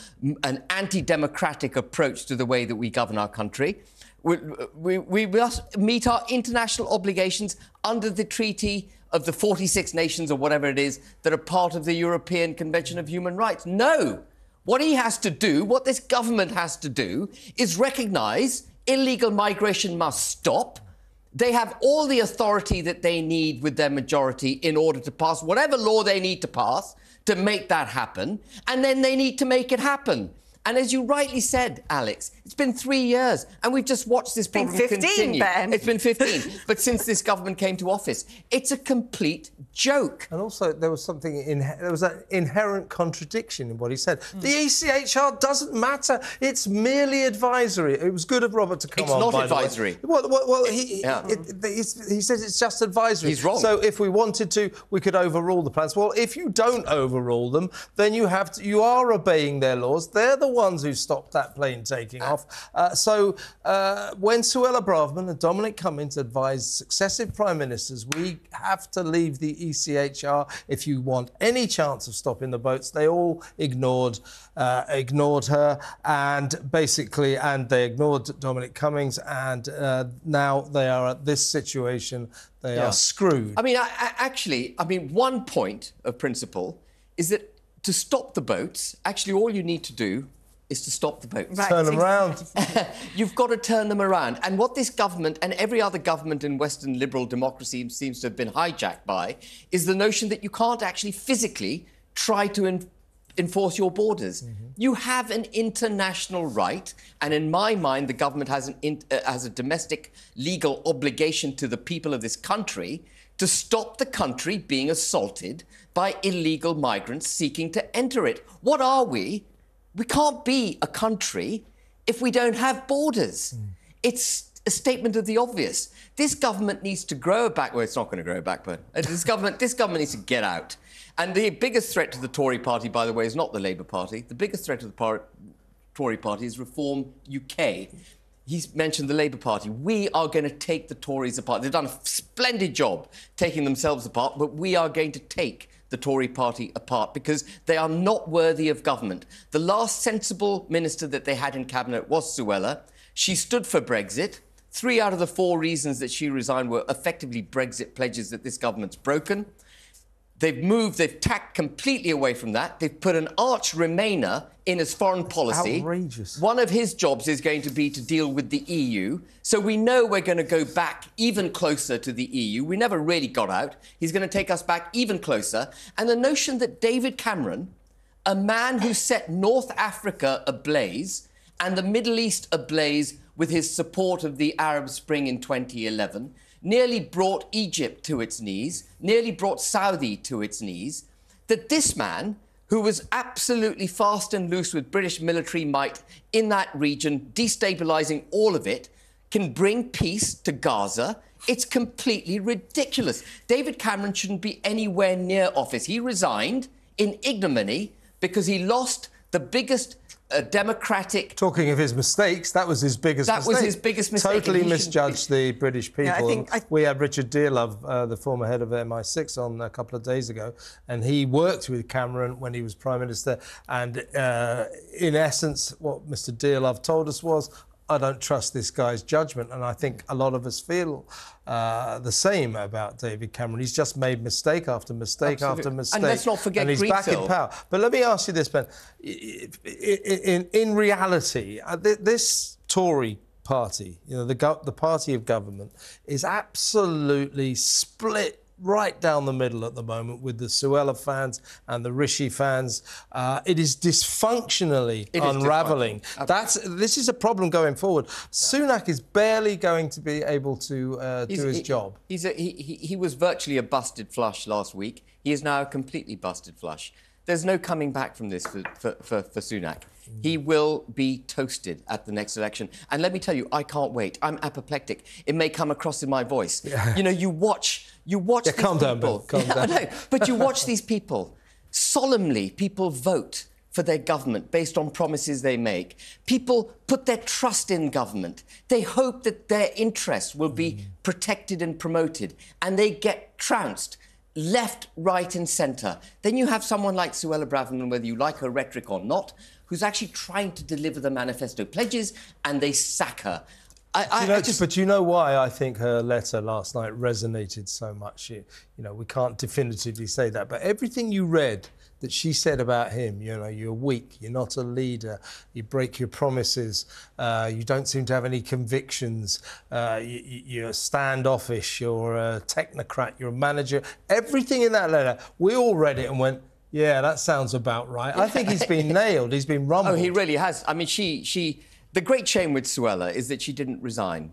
an anti-democratic approach to the way that we govern our country? We, we, we must meet our international obligations under the treaty of the forty-six nations or whatever it is that are part of the European Convention of Human Rights. No! What he has to do, what this government has to do, is recognise illegal migration must stop. They have all the authority that they need with their majority in order to pass whatever law they need to pass to make that happen, and then they need to make it happen. And as you rightly said, Alex, it's been three years and we've just watched this problem continue. It's been fifteen, Ben. It's been fifteen. But since this government came to office, it's a complete joke. And also, there was something, in, there was an inherent contradiction in what he said. Mm. The E C H R doesn't matter. It's merely advisory. It was good of Robert to come it's on, It's not advisory. Well, well, well, he, yeah. it, it, he says it's just advisory. He's wrong. So if we wanted to, we could overrule the plans. Well, if you don't overrule them, then you have to, you are obeying their laws. They're the ones who stopped that plane taking off. Uh, so uh, when Suella Braverman and Dominic Cummings advised successive prime ministers, we have to leave the U D C H R, if you want any chance of stopping the boats. They all ignored uh, ignored her, and basically, and they ignored Dominic Cummings, and uh, now they are at this situation. They yeah. are screwed. I mean, I, I, actually, I mean, one point of principle is that to stop the boats, actually, all you need to do is to stop the boats. Right. Turn them around. You've got to turn them around. And what this government and every other government in Western liberal democracy seems to have been hijacked by is the notion that you can't actually physically try to en enforce your borders. Mm-hmm. You have an international right, and in my mind, the government has, an in uh, has a domestic legal obligation to the people of this country to stop the country being assaulted by illegal migrants seeking to enter it. What are we? We can't be a country if we don't have borders. Mm. It's a statement of the obvious. This government needs to grow a backbone. Well, it's not going to grow a backbone. This government, this government needs to get out. And the biggest threat to the Tory party, by the way, is not the Labour Party. The biggest threat to the par Tory party is Reform U K. He's mentioned the Labour Party. We are going to take the Tories apart. They've done a splendid job taking themselves apart, but we are going to take the Tory party apart because they are not worthy of government. The last sensible minister that they had in cabinet was Suella. She stood for Brexit. Three out of the four reasons that she resigned were effectively Brexit pledges that this government's broken. They've moved, they've tacked completely away from that. They've put an arch Remainer in his foreign policy. Outrageous. One of his jobs is going to be to deal with the E U. So we know we're going to go back even closer to the E U. We never really got out. He's going to take us back even closer. And the notion that David Cameron, a man who set North Africa ablaze and the Middle East ablaze with his support of the Arab Spring in twenty eleven, nearly brought Egypt to its knees, nearly brought Saudi to its knees, that this man, who was absolutely fast and loose with British military might in that region, destabilising all of it, can bring peace to Gaza. It's completely ridiculous. David Cameron shouldn't be anywhere near office. He resigned in ignominy because he lost the biggest A democratic. Talking of his mistakes, that was his biggest. That mistake. was his biggest mistake. Totally misjudged be... the British people. Yeah, I think, I... We had Richard Dearlove, uh, the former head of M I six, on a couple of days ago, and he worked with Cameron when he was Prime Minister. And uh, in essence, what Mister Dearlove told us was, "I don't trust this guy's judgment," and I think a lot of us feel uh, the same about David Cameron. He's just made mistake after mistake Absolutely. after mistake, and let's not forget, and he's Greetel. back in power. But let me ask you this, Ben: in in reality, this Tory party, you know, the the party of government, is absolutely split right down the middle at the moment with the Suella fans and the Rishi fans. Uh, it is dysfunctionally it unravelling. Is dysfunctional. That's This is a problem going forward. Yeah. Sunak is barely going to be able to uh, do his he, job. He's a, he, he, he was virtually a busted flush last week. He is now a completely busted flush. There's no coming back from this for, for, for, for Sunak. Mm. He will be toasted at the next election. And let me tell you, I can't wait. I'm apoplectic. It may come across in my voice. Yeah. You know, you watch... You watch yeah, these calm down, people, calm yeah, down. I know, but you watch these people. Solemnly, people vote for their government based on promises they make. People put their trust in government. They hope that their interests will be mm. protected and promoted, and they get trounced left, right, and centre. Then you have someone like Suella Braverman, whether you like her rhetoric or not, who's actually trying to deliver the manifesto pledges, and they sack her. I, you know, I just... But you know why I think her letter last night resonated so much? You, you know, we can't definitively say that, but everything you read that she said about him, you know, you're weak, you're not a leader, you break your promises, uh, you don't seem to have any convictions, uh, you, you're standoffish, you're a technocrat, you're a manager. Everything in that letter, we all read it and went, yeah, that sounds about right. I think he's been nailed, he's been rumbled. Oh, he really has. I mean, she... she... The great shame with Suella is that she didn't resign,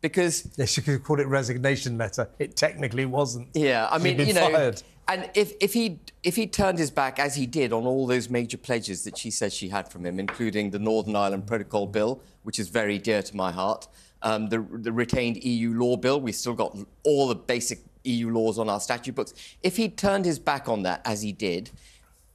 because... Yeah, she could have called it resignation letter. It technically wasn't. Yeah, I mean, been you know... Fired. And if, if, he, if he turned his back, as he did, on all those major pledges that she said she had from him, including the Northern Ireland Protocol Bill, which is very dear to my heart, um, the, the retained E U law bill, we've still got all the basic E U laws on our statute books. If he turned his back on that, as he did,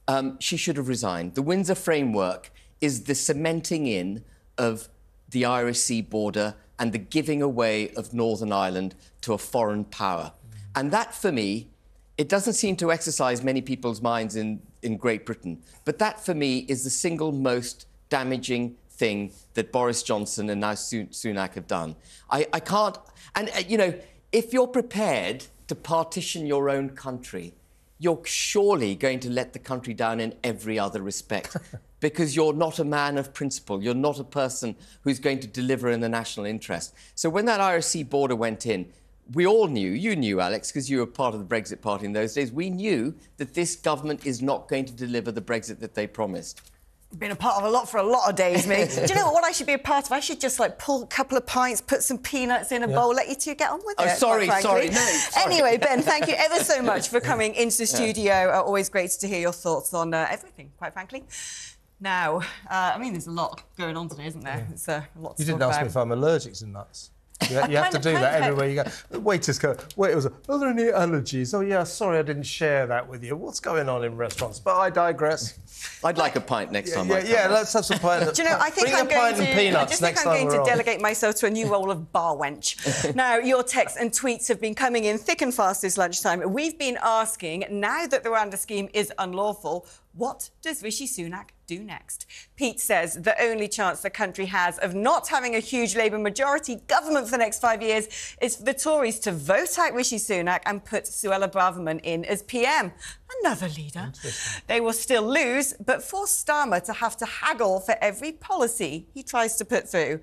um, she should have resigned. The Windsor framework is the cementing in of the Irish Sea border and the giving away of Northern Ireland to a foreign power. Mm. And that, for me, It doesn't seem to exercise many people's minds in, in Great Britain. But that, for me, is the single most damaging thing that Boris Johnson and now Sunak have done. I, I can't... And, uh, you know, if you're prepared to partition your own country, you're surely going to let the country down in every other respect because you're not a man of principle. You're not a person who's going to deliver in the national interest. So when that I R C border went in, we all knew, you knew, Alex, because you were part of the Brexit party in those days, we knew that this government is not going to deliver the Brexit that they promised. Been a part of a lot for a lot of days, me. Do you know what, what I should be a part of? I should just, like, pull a couple of pints, put some peanuts in a yeah. bowl, let you two get on with oh, it. Oh, sorry, sorry, no, sorry. Anyway, Ben, thank you ever so much for coming into the studio. Yeah. Uh, always great to hear your thoughts on uh, everything, quite frankly. Now, uh, I mean, there's a lot going on today, isn't there? Yeah. It's uh, a lot to You didn't ask about. me if I'm allergic to nuts. You, you have to do that everywhere you go. The waiters go, wait, it was, are there any allergies? Oh, yeah, sorry I didn't share that with you. What's going on in restaurants? But I digress. I'd like a pint next yeah, time. Yeah, yeah, let's have some pint. Do you know, I think I'm going to... I just think I'm going to delegate myself to a new role of bar wench. Now, your texts and tweets have been coming in thick and fast this lunchtime. We've been asking, now that the Rwanda scheme is unlawful, what does Rishi Sunak do next? Pete says the only chance the country has of not having a huge Labour majority government for the next five years is for the Tories to vote out Rishi Sunak and put Suella Braverman in as P M. Another leader. They will still lose, but force Starmer to have to haggle for every policy he tries to put through.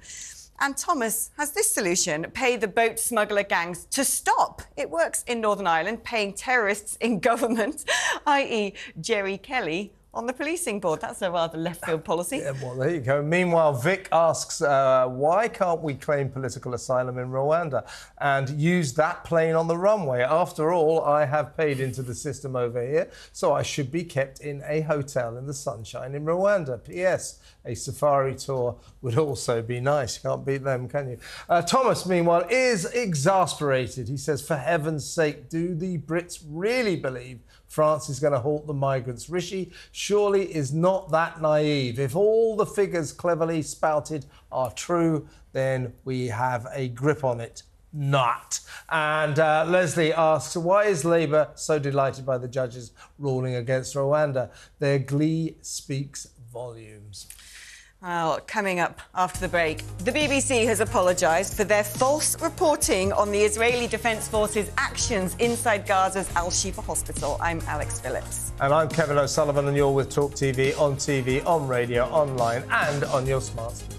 And Thomas has this solution. Pay the boat smuggler gangs to stop. It works in Northern Ireland, paying terrorists in government, that is. Jerry Kelly, on the policing board. That's a rather left-field policy. Yeah, well, there you go. Meanwhile, Vic asks, uh, why can't we claim political asylum in Rwanda and use that plane on the runway? After all, I have paid into the system over here, so I should be kept in a hotel in the sunshine in Rwanda. P S A safari tour would also be nice. You can't beat them, can you? Uh, Thomas, meanwhile, is exasperated. He says, for heaven's sake, do the Brits really believe France is going to halt the migrants? Rishi surely is not that naive. If all the figures cleverly spouted are true, then we have a grip on it. Not. And uh, Leslie asks, why is Labour so delighted by the judges' ruling against Rwanda? Their glee speaks volumes. Well, coming up after the break, the B B C has apologised for their false reporting on the Israeli Defence Force's actions inside Gaza's Al-Shifa hospital. I'm Alex Phillips. And I'm Kevin O'Sullivan, and you're with Talk T V, on T V, on radio, online and on your smart speaker.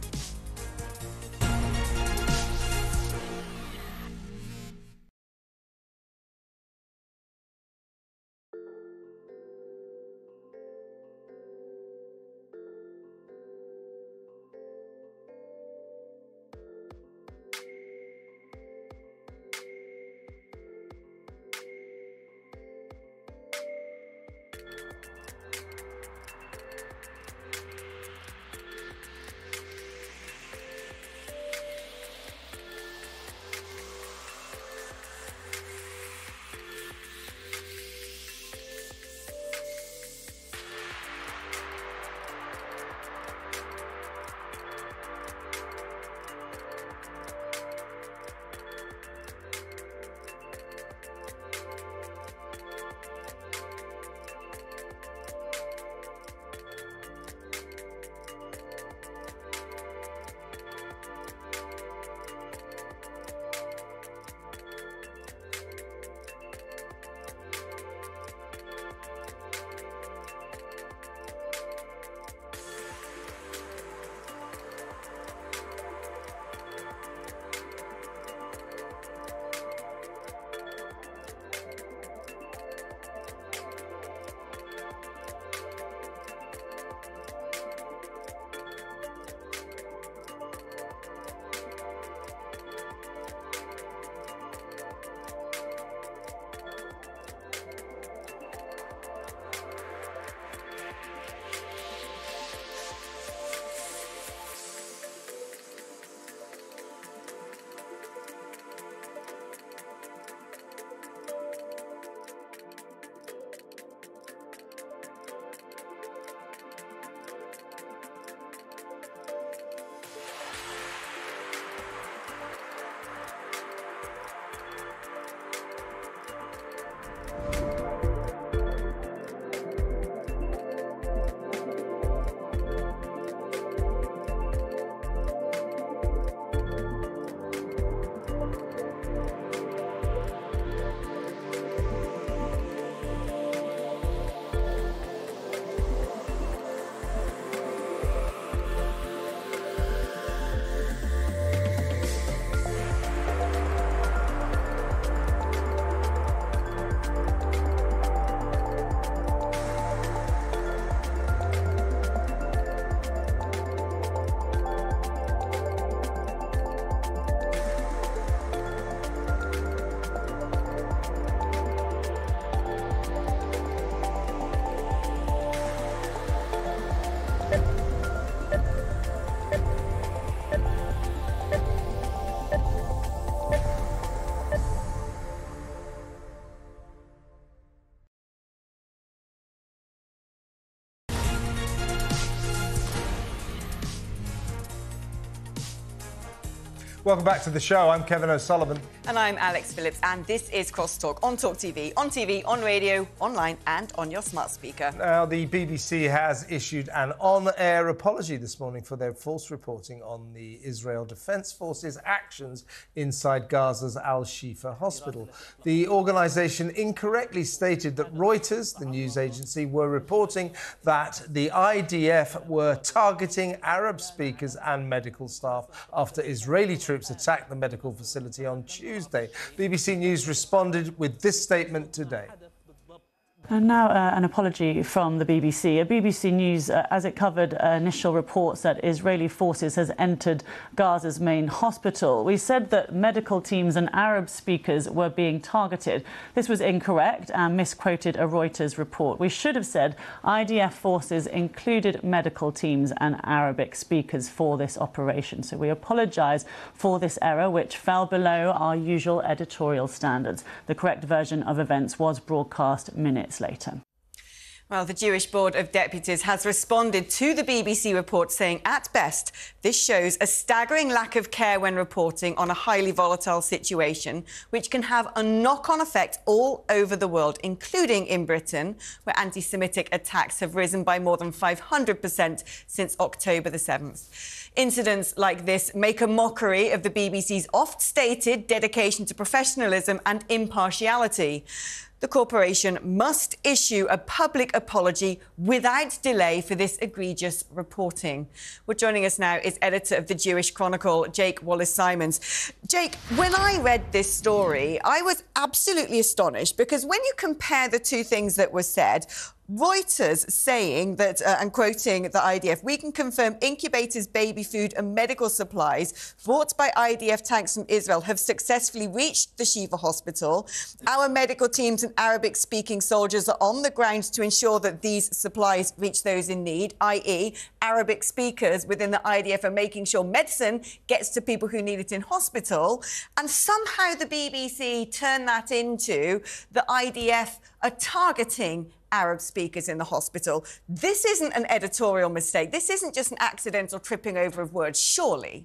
Welcome back to the show. I'm Kevin O'Sullivan. And I'm Alex Phillips, and this is Crosstalk on Talk T V, on T V, on radio, online and on your smart speaker. Now, the B B C has issued an on-air apology this morning for their false reporting on the Israel Defence Force's actions inside Gaza's Al-Shifa hospital. The organisation incorrectly stated that Reuters, the news agency, were reporting that the I D F were targeting Arab speakers and medical staff after Israeli troops attacked the medical facility on Tuesday. B B C News responded with this statement today. And now uh, an apology from the B B C. B B C News, uh, as it covered uh, initial reports that Israeli forces has entered Gaza's main hospital, we said that medical teams and Arab speakers were being targeted. This was incorrect and misquoted a Reuters report. We should have said I D F forces included medical teams and Arabic speakers for this operation. So we apologise for this error, which fell below our usual editorial standards. The correct version of events was broadcast minutes later. Well, the Jewish Board of Deputies has responded to the B B C report, saying, at best, this shows a staggering lack of care when reporting on a highly volatile situation, which can have a knock-on effect all over the world, including in Britain, where anti-Semitic attacks have risen by more than five hundred percent since October the seventh. Incidents like this make a mockery of the B B C's oft-stated dedication to professionalism and impartiality. The corporation must issue a public apology without delay for this egregious reporting. Well, joining us now is editor of the Jewish Chronicle, Jake Wallace-Simons. Jake, when I read this story, I was absolutely astonished, because when you compare the two things that were said, Reuters saying that, uh, and quoting the I D F, we can confirm incubators, baby food and medical supplies bought by I D F tanks from Israel have successfully reached the Shiva hospital. Our medical teams and Arabic-speaking soldiers are on the ground to ensure that these supplies reach those in need, that is Arabic speakers within the I D F are making sure medicine gets to people who need it in hospital. And somehow the B B C turned that into the I D F are targeting Arab speakers in the hospital. This isn't an editorial mistake. This isn't just an accidental tripping over of words, surely.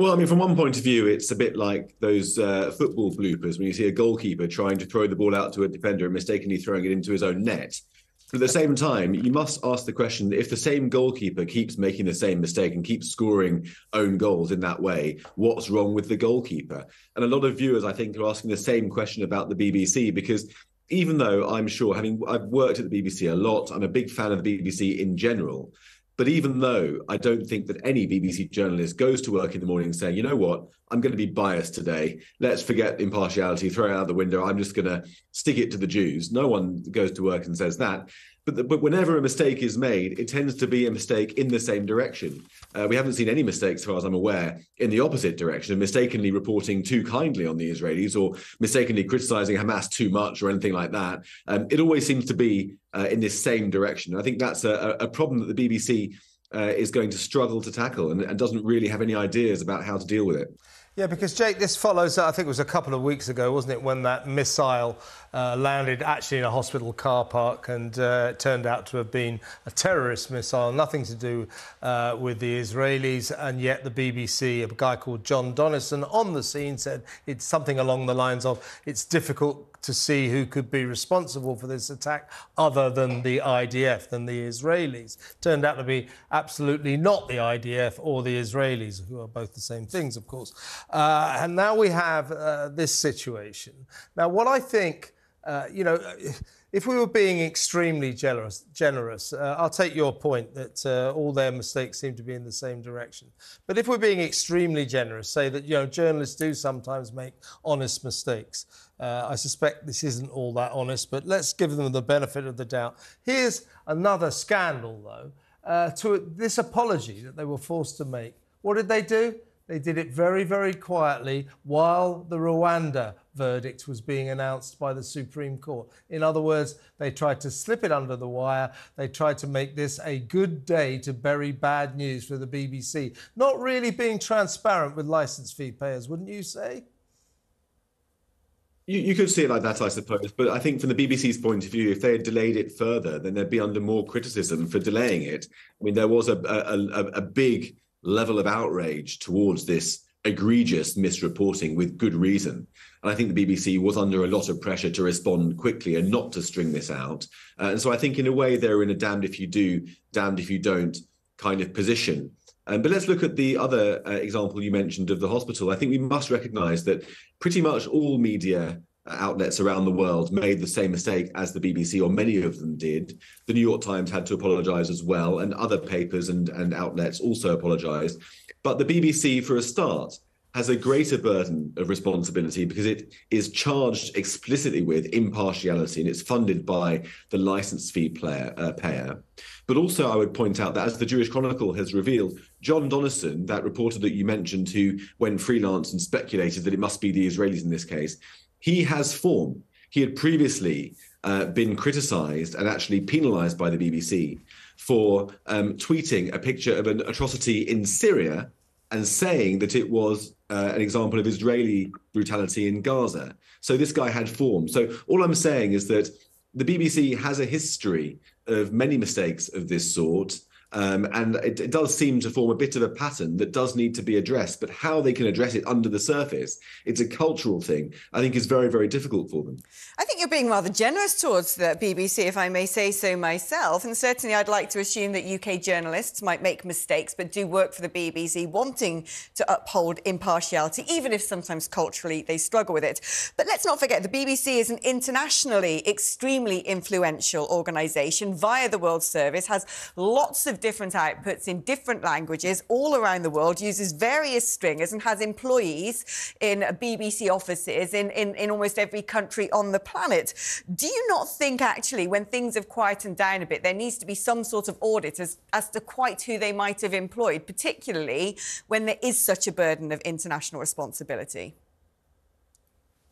Well, I mean, from one point of view, it's a bit like those uh, football bloopers when you see a goalkeeper trying to throw the ball out to a defender and mistakenly throwing it into his own net. But at the same time, you must ask the question that if the same goalkeeper keeps making the same mistake and keeps scoring own goals in that way, what's wrong with the goalkeeper? And a lot of viewers, I think, are asking the same question about the B B C, because even though I'm sure, having I've worked at the B B C a lot, I'm a big fan of the B B C in general, but even though I don't think that any B B C journalist goes to work in the morning saying, you know what, I'm going to be biased today, let's forget impartiality, throw it out the window, I'm just going to stick it to the Jews. No one goes to work and says that. But, the, but whenever a mistake is made, it tends to be a mistake in the same direction. Uh, we haven't seen any mistakes, as far as I'm aware, in the opposite direction, of mistakenly reporting too kindly on the Israelis or mistakenly criticising Hamas too much or anything like that. Um, it always seems to be uh, in this same direction. I think that's a, a problem that the B B C uh, is going to struggle to tackle and, and doesn't really have any ideas about how to deal with it. Yeah, because, Jake, this follows, I think it was a couple of weeks ago, wasn't it, when that missile uh, landed actually in a hospital car park and uh, turned out to have been a terrorist missile, nothing to do uh, with the Israelis, and yet the B B C, a guy called John Donison, on the scene said it's something along the lines of it's difficult to see who could be responsible for this attack other than the I D F, than the Israelis. Turned out to be absolutely not the I D F or the Israelis, who are both the same things, of course. Uh, and now we have uh, this situation. Now, what I think, uh, you know, if we were being extremely generous, generous uh, I'll take your point that uh, all their mistakes seem to be in the same direction. But if we're being extremely generous, say that, you know, journalists do sometimes make honest mistakes. Uh, I suspect this isn't all that honest, but let's give them the benefit of the doubt. Here's another scandal, though, uh, to this apology that they were forced to make. What did they do? They did it very, very quietly while the Rwanda verdict was being announced by the Supreme Court. In other words, they tried to slip it under the wire. They tried to make this a good day to bury bad news for the B B C. Not really being transparent with licence fee payers, wouldn't you say? You, you could see it like that, I suppose. But I think from the B B C's point of view, if they had delayed it further, then they'd be under more criticism for delaying it. I mean, there was a, a, a, a big level of outrage towards this egregious misreporting with good reason. And I think the B B C was under a lot of pressure to respond quickly and not to string this out. Uh, and so I think in a way they're in a damned if you do, damned if you don't kind of position. Um, but let's look at the other uh, example you mentioned of the hospital. I think we must recognise that pretty much all media outlets around the world made the same mistake as the B B C, or many of them did. The New York Times had to apologise as well, and other papers and, and outlets also apologised. But the B B C, for a start, has a greater burden of responsibility because it is charged explicitly with impartiality and it's funded by the licence fee player, uh, payer. But also I would point out that, as the Jewish Chronicle has revealed, John Donison, that reporter that you mentioned who went freelance and speculated that it must be the Israelis in this case, he has form. He had previously uh, been criticised and actually penalised by the B B C for um, tweeting a picture of an atrocity in Syria and saying that it was uh, an example of Israeli brutality in Gaza. So this guy had form. So all I'm saying is that the B B C has a history of many mistakes of this sort, um, and it, it does seem to form a bit of a pattern that does need to be addressed. But how they can address it under the surface, it's a cultural thing, I think is very, very difficult for them. I think you're being rather generous towards the B B C, if I may say so myself. And certainly I'd like to assume that U K journalists might make mistakes but do work for the B B C, wanting to uphold impartiality, even if sometimes culturally they struggle with it. But let's not forget the B B C is an internationally extremely influential organisation via the World Service, has lots of different outputs in different languages all around the world, uses various stringers and has employees in B B C offices in, in, in almost every country on the planet. Do you not think, actually, when things have quietened down a bit, there needs to be some sort of audit as, as to quite who they might have employed, particularly when there is such a burden of international responsibility?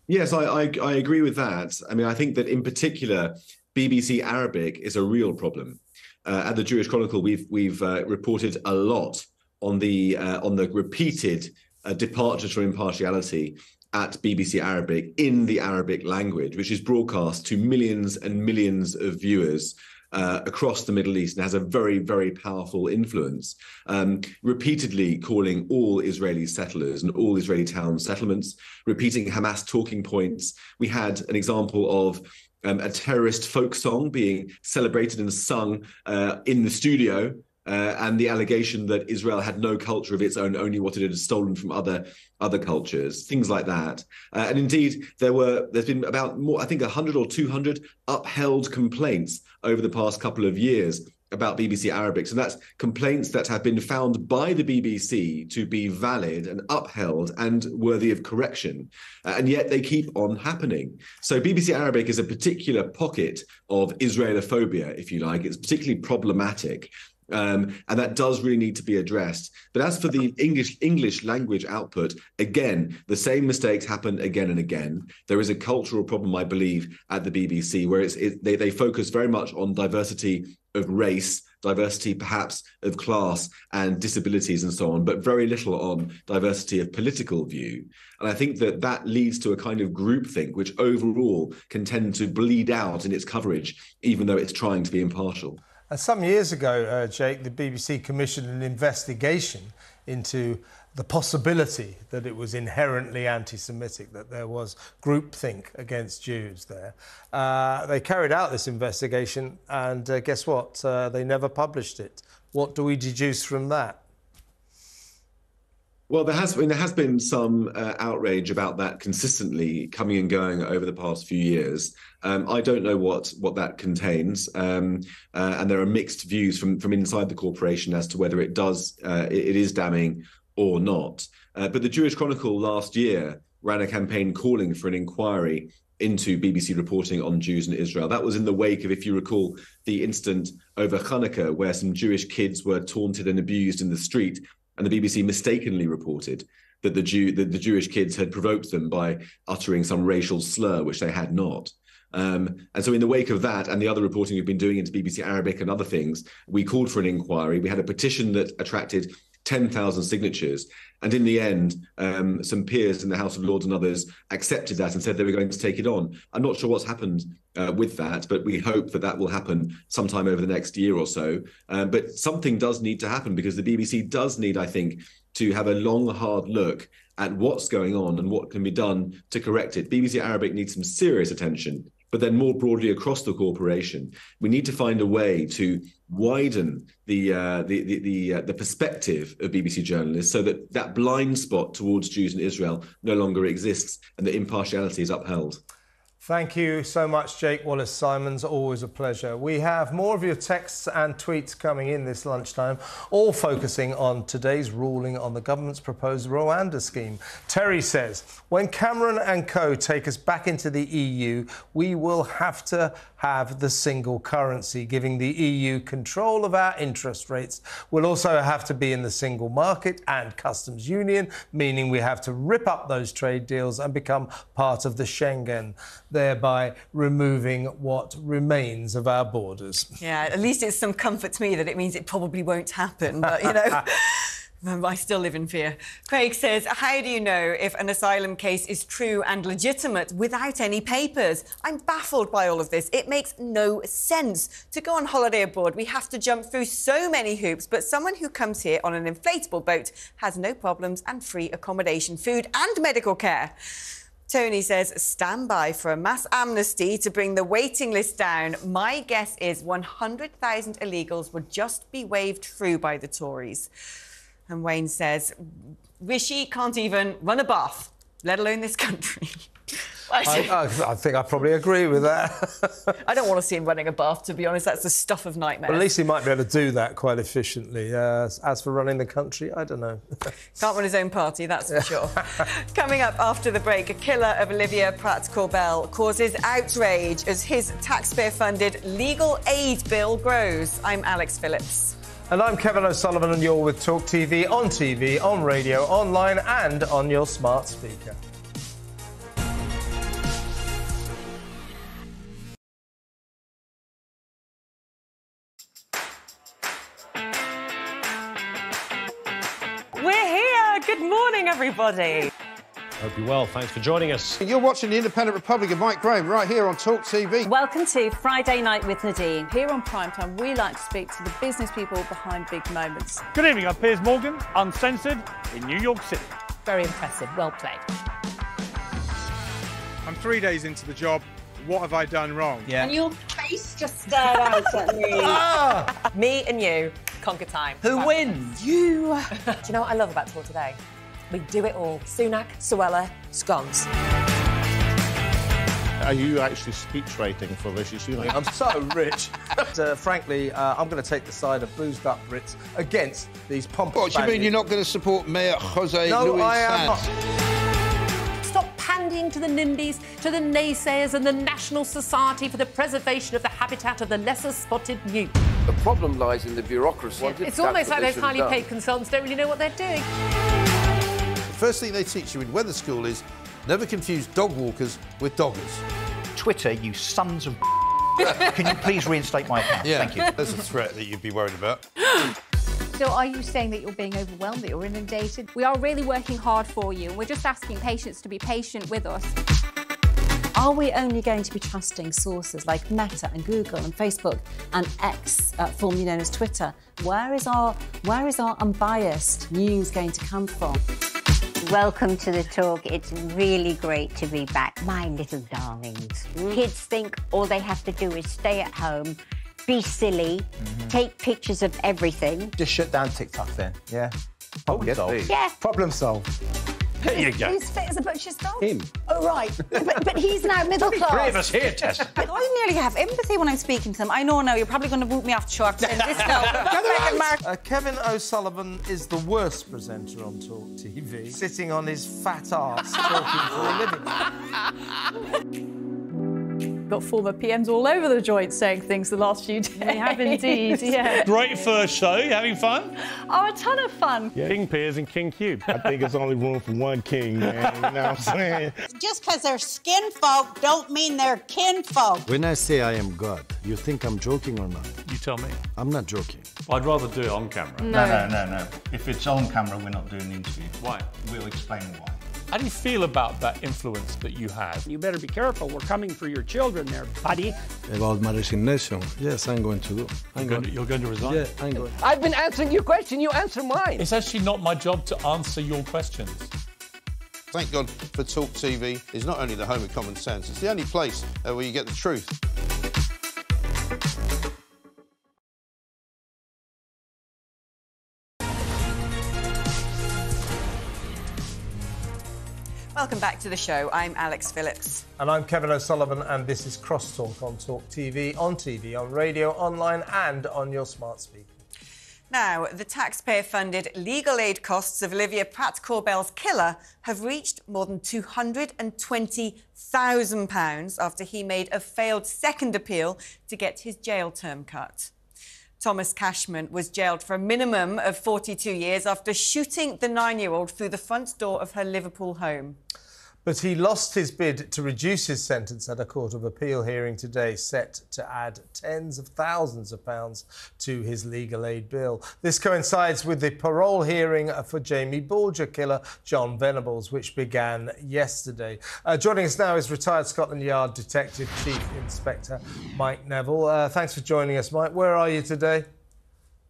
Yes, I, I, I agree with that. I mean, I think that in particular, B B C Arabic is a real problem. Uh, at the Jewish Chronicle, we've we've uh, reported a lot on the uh, on the repeated uh, departures from impartiality at B B C Arabic in the Arabic language, which is broadcast to millions and millions of viewers uh, across the Middle East and has a very, very powerful influence, um, repeatedly calling all Israeli settlers and all Israeli town settlements, repeating Hamas talking points. We had an example of um, a terrorist folk song being celebrated and sung uh, in the studio, Uh, and the allegation that Israel had no culture of its own, only what it had stolen from other other cultures, things like that. Uh, and indeed, there were there's been about more, I think, one hundred or two hundred upheld complaints over the past couple of years about B B C Arabic. So that's complaints that have been found by the B B C to be valid and upheld and worthy of correction. Uh, and yet they keep on happening. So B B C Arabic is a particular pocket of Israelophobia, if you like. It's particularly problematic. Um, and that does really need to be addressed. But as for the English English language output, again, the same mistakes happen again and again. There is a cultural problem, I believe, at the B B C, where it's, it, they, they focus very much on diversity of race, diversity perhaps of class and disabilities and so on, but very little on diversity of political view. And I think that that leads to a kind of groupthink, which overall can tend to bleed out in its coverage, even though it's trying to be impartial. Uh, some years ago, uh, Jake, the B B C commissioned an investigation into the possibility that it was inherently anti-Semitic, that there was groupthink against Jews there. Uh, they carried out this investigation and uh, guess what? Uh, they never published it. What do we deduce from that? Well, there has, I mean, there has been some uh, outrage about that consistently coming and going over the past few years. Um, I don't know what, what that contains, um, uh, and there are mixed views from, from inside the corporation as to whether it does uh, it, it is damning or not. Uh, but the Jewish Chronicle last year ran a campaign calling for an inquiry into B B C reporting on Jews in Israel. That was in the wake of, if you recall, the incident over Hanukkah where some Jewish kids were taunted and abused in the street, and the B B C mistakenly reported that the Jew, that the Jewish kids had provoked them by uttering some racial slur, which they had not. Um, and so in the wake of that and the other reporting we've been doing into B B C Arabic and other things, we called for an inquiry. We had a petition that attracted ten thousand signatures. And in the end, um, some peers in the House of Lords and others accepted that and said they were going to take it on. I'm not sure what's happened uh, with that, but we hope that that will happen sometime over the next year or so. Uh, but something does need to happen, because the B B C does need, I think, to have a long, hard look at what's going on and what can be done to correct it. B B C Arabic needs some serious attention. But then more broadly across the corporation, we need to find a way to widen the uh, the the the, uh, the perspective of B B C journalists so that that blind spot towards Jews in Israel no longer exists and that impartiality is upheld. Thank you so much, Jake Wallace-Simons. Always a pleasure. We have more of your texts and tweets coming in this lunchtime, all focusing on today's ruling on the government's proposed Rwanda scheme. Terry says, when Cameron and co take us back into the E U, we will have to have the single currency, giving the E U control of our interest rates. We'll also have to be in the single market and customs union, meaning we have to rip up those trade deals and become part of the Schengen, thereby removing what remains of our borders. Yeah, at least it's some comfort to me that it means it probably won't happen, but, you know, I still live in fear. Craig says, how do you know if an asylum case is true and legitimate without any papers? I'm baffled by all of this. It makes no sense. To go on holiday abroad, we have to jump through so many hoops, but someone who comes here on an inflatable boat has no problems and free accommodation, food and medical care. Tony says, stand by for a mass amnesty to bring the waiting list down. My guess is one hundred thousand illegals would just be waved through by the Tories. And Wayne says, Rishi can't even run a bath, let alone this country. I, I, I think I probably agree with that. I don't want to see him running a bath, to be honest. That's the stuff of nightmares. Well, at least he might be able to do that quite efficiently. Uh, as for running the country, I don't know. Can't run his own party, that's for sure. Coming up after the break, a killer of Olivia Pratt-Corbell causes outrage as his taxpayer-funded legal aid bill grows. I'm Alex Phillips. And I'm Kevin O'Sullivan, and you're with Talk T V, on T V, on radio, online and on your smart speaker. Everybody. Hope you're well. Thanks for joining us. You're watching The Independent Republic of Mike Graham right here on Talk T V. Welcome to Friday Night with Nadine. Here on Primetime, we like to speak to the business people behind big moments. Good evening. I'm Piers Morgan, Uncensored, in New York City. Very impressive. Well played. I'm three days into the job. What have I done wrong? Yeah. And your face just stared out at me. Ah! Me and you. Conquer time. Who that wins? You. Do you know what I love about Talk today? We do it all. Sunak, Suella, scones. Are you actually speech-rating for Rishi Sunak? I'm so rich. uh, frankly, uh, I'm going to take the side of boozed-up Brits against these pompous What, bandits. You mean you're not going to support Mayor José no, Luis Sanz? Not. Stop pandering to the NIMBYs, to the naysayers and the National Society for the Preservation of the Habitat of the Lesser-Spotted Newt. The problem lies in the bureaucracy. Well, it's almost like those highly done. paid consultants don't really know what they're doing. First thing they teach you in weather school is never confuse dog walkers with doggers. Twitter, you sons of Can you please reinstate my account? Yeah, thank you. There's a threat that you'd be worried about. So are you saying that you're being overwhelmed, that you're inundated? We are really working hard for you. We're just asking patients to be patient with us. Are we only going to be trusting sources like Meta and Google and Facebook and X, uh, formerly known as Twitter? Where is our, where is our unbiased news going to come from? Welcome to the talk. It's really great to be back. My little darlings. Mm. Kids think all they have to do is stay at home, be silly, mm-hmm. take pictures of everything. Just shut down TikTok then, yeah? Problem oh, solved. Yeah. Problem solved. There you go. Who's fit as a butcher's dog? Him. Oh, right. but, but he's now middle class. Three of us here, Tess. I nearly have empathy when I'm speaking to them. I know now, you're probably going to boot me off the show after this now. uh, Kevin O'Sullivan is the worst presenter on Talk T V, sitting on his fat arse talking for a living. got former P Ms all over the joint saying things the last few days. We have indeed, yeah. Great first show. You having fun? Oh, a ton of fun. Yeah. King Piers and King Cube. I think it's only room for one king, man. You know what I'm saying? Just because they're skin folk don't mean they're kin folk. When I say I am God, you think I'm joking or not? You tell me. I'm not joking. I'd rather do it on camera. No, no, no, no. no. If it's on camera, we're not doing an interview. Why? We'll explain why. How do you feel about that influence that you had? You better be careful. We're coming for your children there, buddy. About my resignation, yes, I'm going to do. I'm going to, you're going to resign? Yeah, I'm going. I've been answering your question. You answer mine. It's actually not my job to answer your questions. Thank God for Talk T V. It's not only the home of common sense. It's the only place uh, where you get the truth. Welcome back to the show. I'm Alex Phillips. And I'm Kevin O'Sullivan, and this is Crosstalk on Talk T V, on T V, on radio, online and on your smart speaker. Now, the taxpayer-funded legal aid costs of Olivia Pratt-Corbell's killer have reached more than two hundred and twenty thousand pounds after he made a failed second appeal to get his jail term cut. Thomas Cashman was jailed for a minimum of forty-two years after shooting the nine-year-old through the front door of her Liverpool home. But he lost his bid to reduce his sentence at a Court of Appeal hearing today, set to add tens of thousands of pounds to his legal aid bill. This coincides with the parole hearing for Jamie Bulger killer Jon Venables, which began yesterday. Uh, joining us now is retired Scotland Yard Detective Chief Inspector Mike Neville. Uh, thanks for joining us, Mike. Where are you today?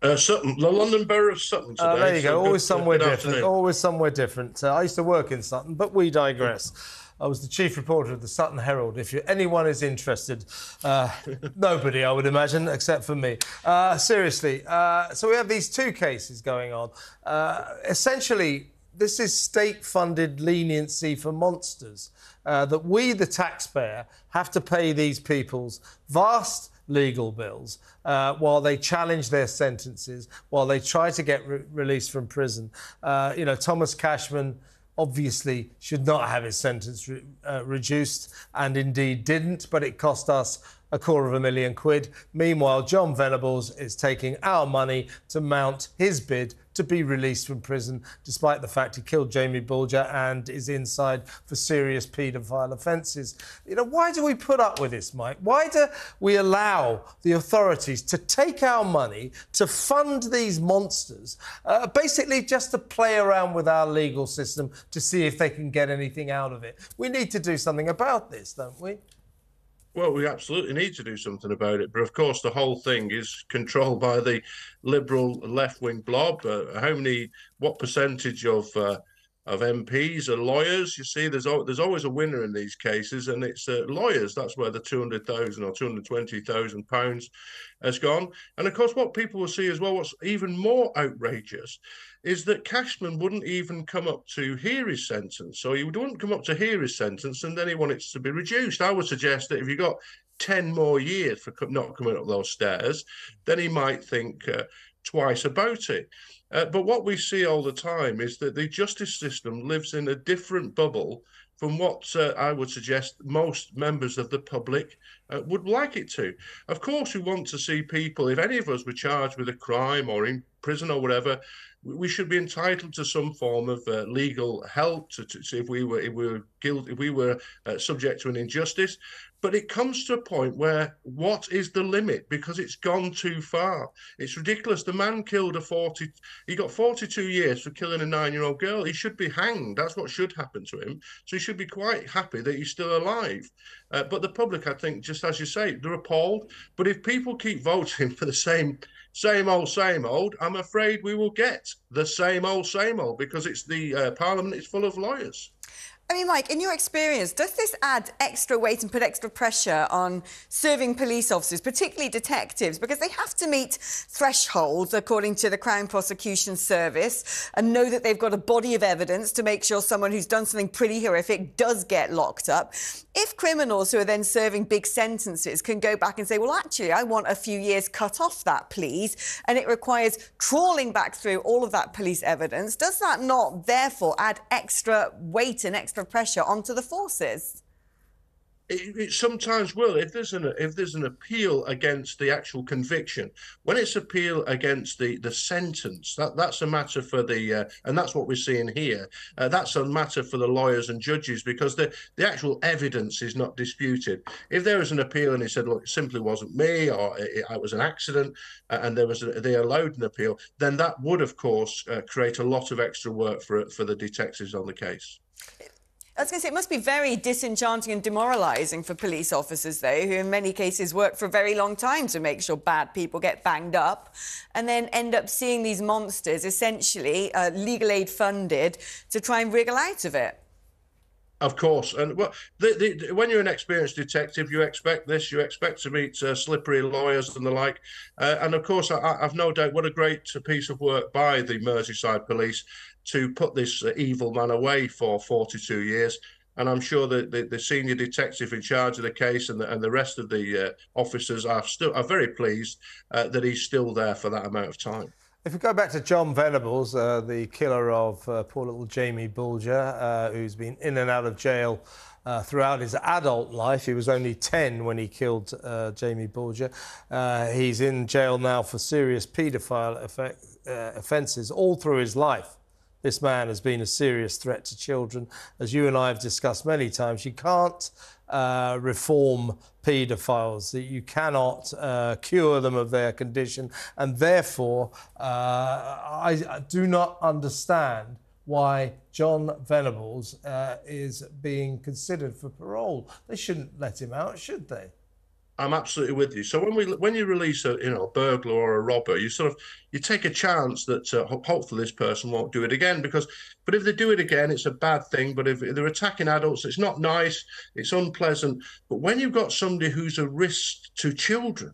Uh, Sutton, the London Borough of Sutton today. Uh, there you go, always somewhere different, always somewhere different. Uh, I used to work in Sutton, but we digress. I was the chief reporter of the Sutton Herald. If you, anyone is interested, uh, nobody, I would imagine, except for me. Uh, seriously, uh, so we have these two cases going on. Uh, essentially, this is state-funded leniency for monsters, uh, that we, the taxpayer, have to pay these people's vast legal bills uh, while they challenge their sentences, while they try to get re released from prison. Uh, you know, Thomas Cashman obviously should not have his sentence re uh, reduced, and indeed didn't, but it cost us a quarter of a million quid. Meanwhile, Jon Venables is taking our money to mount his bid to be released from prison, despite the fact he killed Jamie Bulger and is inside for serious paedophile offences. You know, why do we put up with this, Mike? Why do we allow the authorities to take our money to fund these monsters, uh, basically just to play around with our legal system to see if they can get anything out of it? We need to do something about this, don't we? Well, we absolutely need to do something about it. But, of course, the whole thing is controlled by the Liberal left-wing blob. Uh, how many, what percentage of uh, of M Ps are lawyers? You see, there's, there's always a winner in these cases, and it's uh, lawyers. That's where the two hundred thousand pounds or two hundred and twenty thousand pounds has gone. And, of course, what people will see as well, what's even more outrageous, is that Cashman wouldn't even come up to hear his sentence. So he wouldn't come up to hear his sentence, and then he wanted it to be reduced. I would suggest that if you got ten more years for not coming up those stairs, then he might think uh, twice about it. Uh, but what we see all the time is that the justice system lives in a different bubble from what uh, I would suggest most members of the public uh, would like it to. Of course, we want to see people, if any of us were charged with a crime or in prison or whatever, we should be entitled to some form of uh, legal help to, to see if we were if we were guilty, if we were uh, subject to an injustice. But it comes to a point where what is the limit? Because it's gone too far. It's ridiculous. The man killed a forty. He got forty-two years for killing a nine-year-old girl. He should be hanged. That's what should happen to him. So he should be quite happy that he's still alive. Uh, but the public, I think, just as you say, they're appalled. But if people keep voting for the same. Same old, same old, I'm afraid we will get the same old, same old, because it's the uh, Parliament is full of lawyers. I mean, Mike, in your experience, does this add extra weight and put extra pressure on serving police officers, particularly detectives, because they have to meet thresholds, according to the Crown Prosecution Service, and know that they've got a body of evidence to make sure someone who's done something pretty horrific does get locked up? If criminals who are then serving big sentences can go back and say, well, actually, I want a few years cut off that, please, and it requires trawling back through all of that police evidence, does that not, therefore, add extra weight and extra pressure onto the forces? It, it sometimes will, if there's an if there's an appeal against the actual conviction. When it's appeal against the the sentence, that that's a matter for the uh, and that's what we're seeing here. Uh, that's a matter for the lawyers and judges, because the the actual evidence is not disputed. If there was an appeal and he said, look, it simply wasn't me, or it, it was an accident, uh, and there was a, they allowed an appeal, then that would of course uh, create a lot of extra work for for the detectives on the case. I was going to say, it must be very disenchanting and demoralising for police officers, though, who in many cases work for a very long time to make sure bad people get banged up, and then end up seeing these monsters, essentially uh, legal aid funded, to try and wriggle out of it. Of course. And well, the, the, when you're an experienced detective, you expect this, you expect to meet uh, slippery lawyers and the like. Uh, and of course, I, I've no doubt what a great piece of work by the Merseyside Police to put this uh, evil man away for forty-two years. And I'm sure that the, the senior detective in charge of the case and the, and the rest of the uh, officers are, still, are very pleased uh, that he's still there for that amount of time. If we go back to Jon Venables, uh, the killer of uh, poor little Jamie Bulger, uh, who's been in and out of jail uh, throughout his adult life. He was only ten when he killed uh, Jamie Bulger. Uh, he's in jail now for serious paedophile effect, uh, offences all through his life. This man has been a serious threat to children. As you and I have discussed many times, you can't uh, reform paedophiles, that you cannot uh, cure them of their condition. And therefore, uh, I, I do not understand why Jon Venables uh, is being considered for parole. They shouldn't let him out, should they? I'm absolutely with you. So when we when you release a you know a burglar or a robber, you sort of you take a chance that uh, hopefully this person won't do it again. Because, but if they do it again, it's a bad thing. But if they're attacking adults, it's not nice. It's unpleasant. But when you've got somebody who's a risk to children,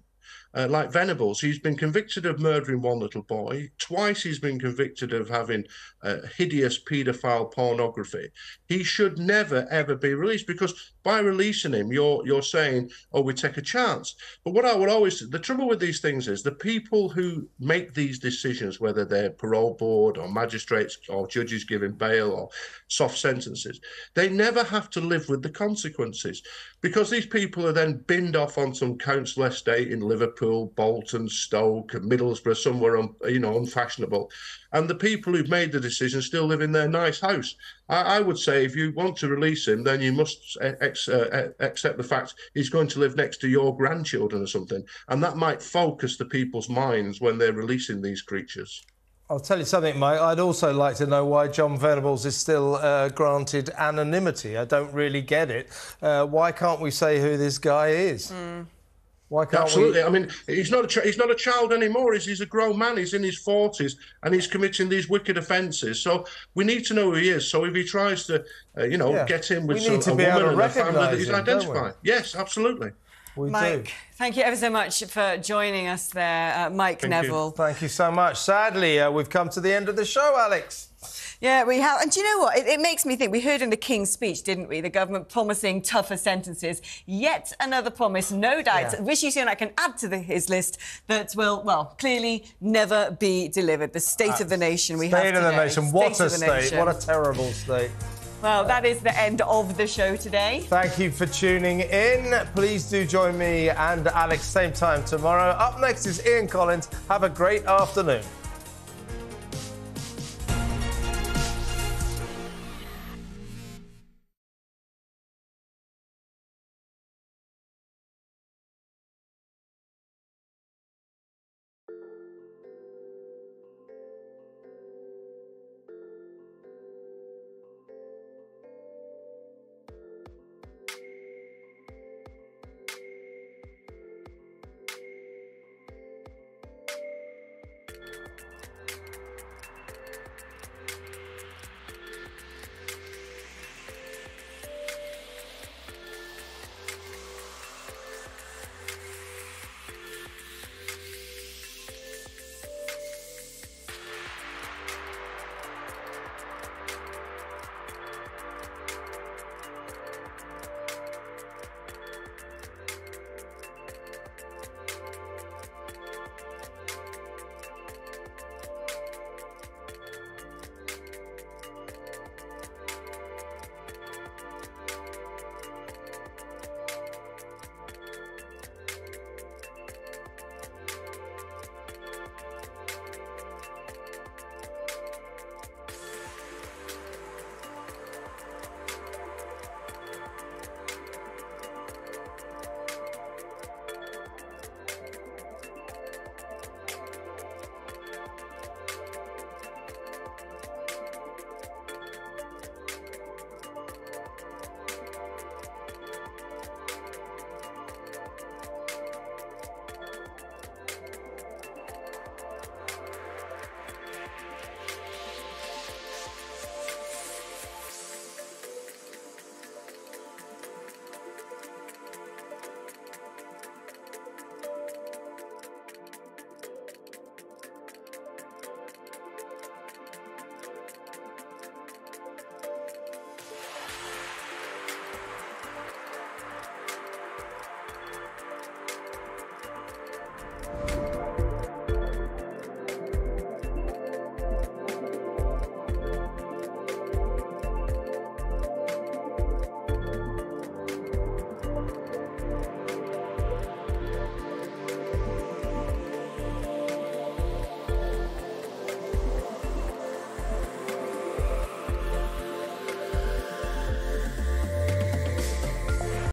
Uh, like Venables, he's been convicted of murdering one little boy. Twice he's been convicted of having uh, hideous paedophile pornography. He should never, ever be released, because by releasing him, you're you're saying, oh, we take a chance. But what I would always... The trouble with these things is the people who make these decisions, whether they're parole board or magistrates or judges giving bail or soft sentences, they never have to live with the consequences, because these people are then binned off on some council estate in Liverpool, Bolton, Stoke, Middlesbrough, somewhere un, you know unfashionable, and the people who've made the decision still live in their nice house. I, I would say if you want to release him, then you must ex, uh, accept the fact he's going to live next to your grandchildren or something, and that might focus the people's minds when they're releasing these creatures. I'll tell you something, Mike. I'd also like to know why Jon Venables is still uh, granted anonymity. I don't really get it. Uh, why can't we say who this guy is? Mm. Why can't Absolutely. We... I mean, he's not, a he's not a child anymore. He's, he's a grown man. He's in his forties, and he's committing these wicked offences. So we need to know who he is. So if he tries to, uh, you know, yeah. get in with some, a woman and a family that he's identifying. Yes, absolutely. We Mike, do. Thank you ever so much for joining us there, uh, Mike thank Neville. You. Thank you so much. Sadly, uh, we've come to the end of the show, Alex. Yeah, we have. And do you know what? It, it makes me think. We heard in the King's speech, didn't we? The government promising tougher sentences. Yet another promise, no doubt. Yeah. Rishi Sunak can add to the, his list that will, well, clearly never be delivered. The state uh, of the nation we have today. State of the nation. What a state. What a terrible state. Well, that is the end of the show today. Thank you for tuning in. Please do join me and Alex same time tomorrow. Up next is Ian Collins. Have a great afternoon.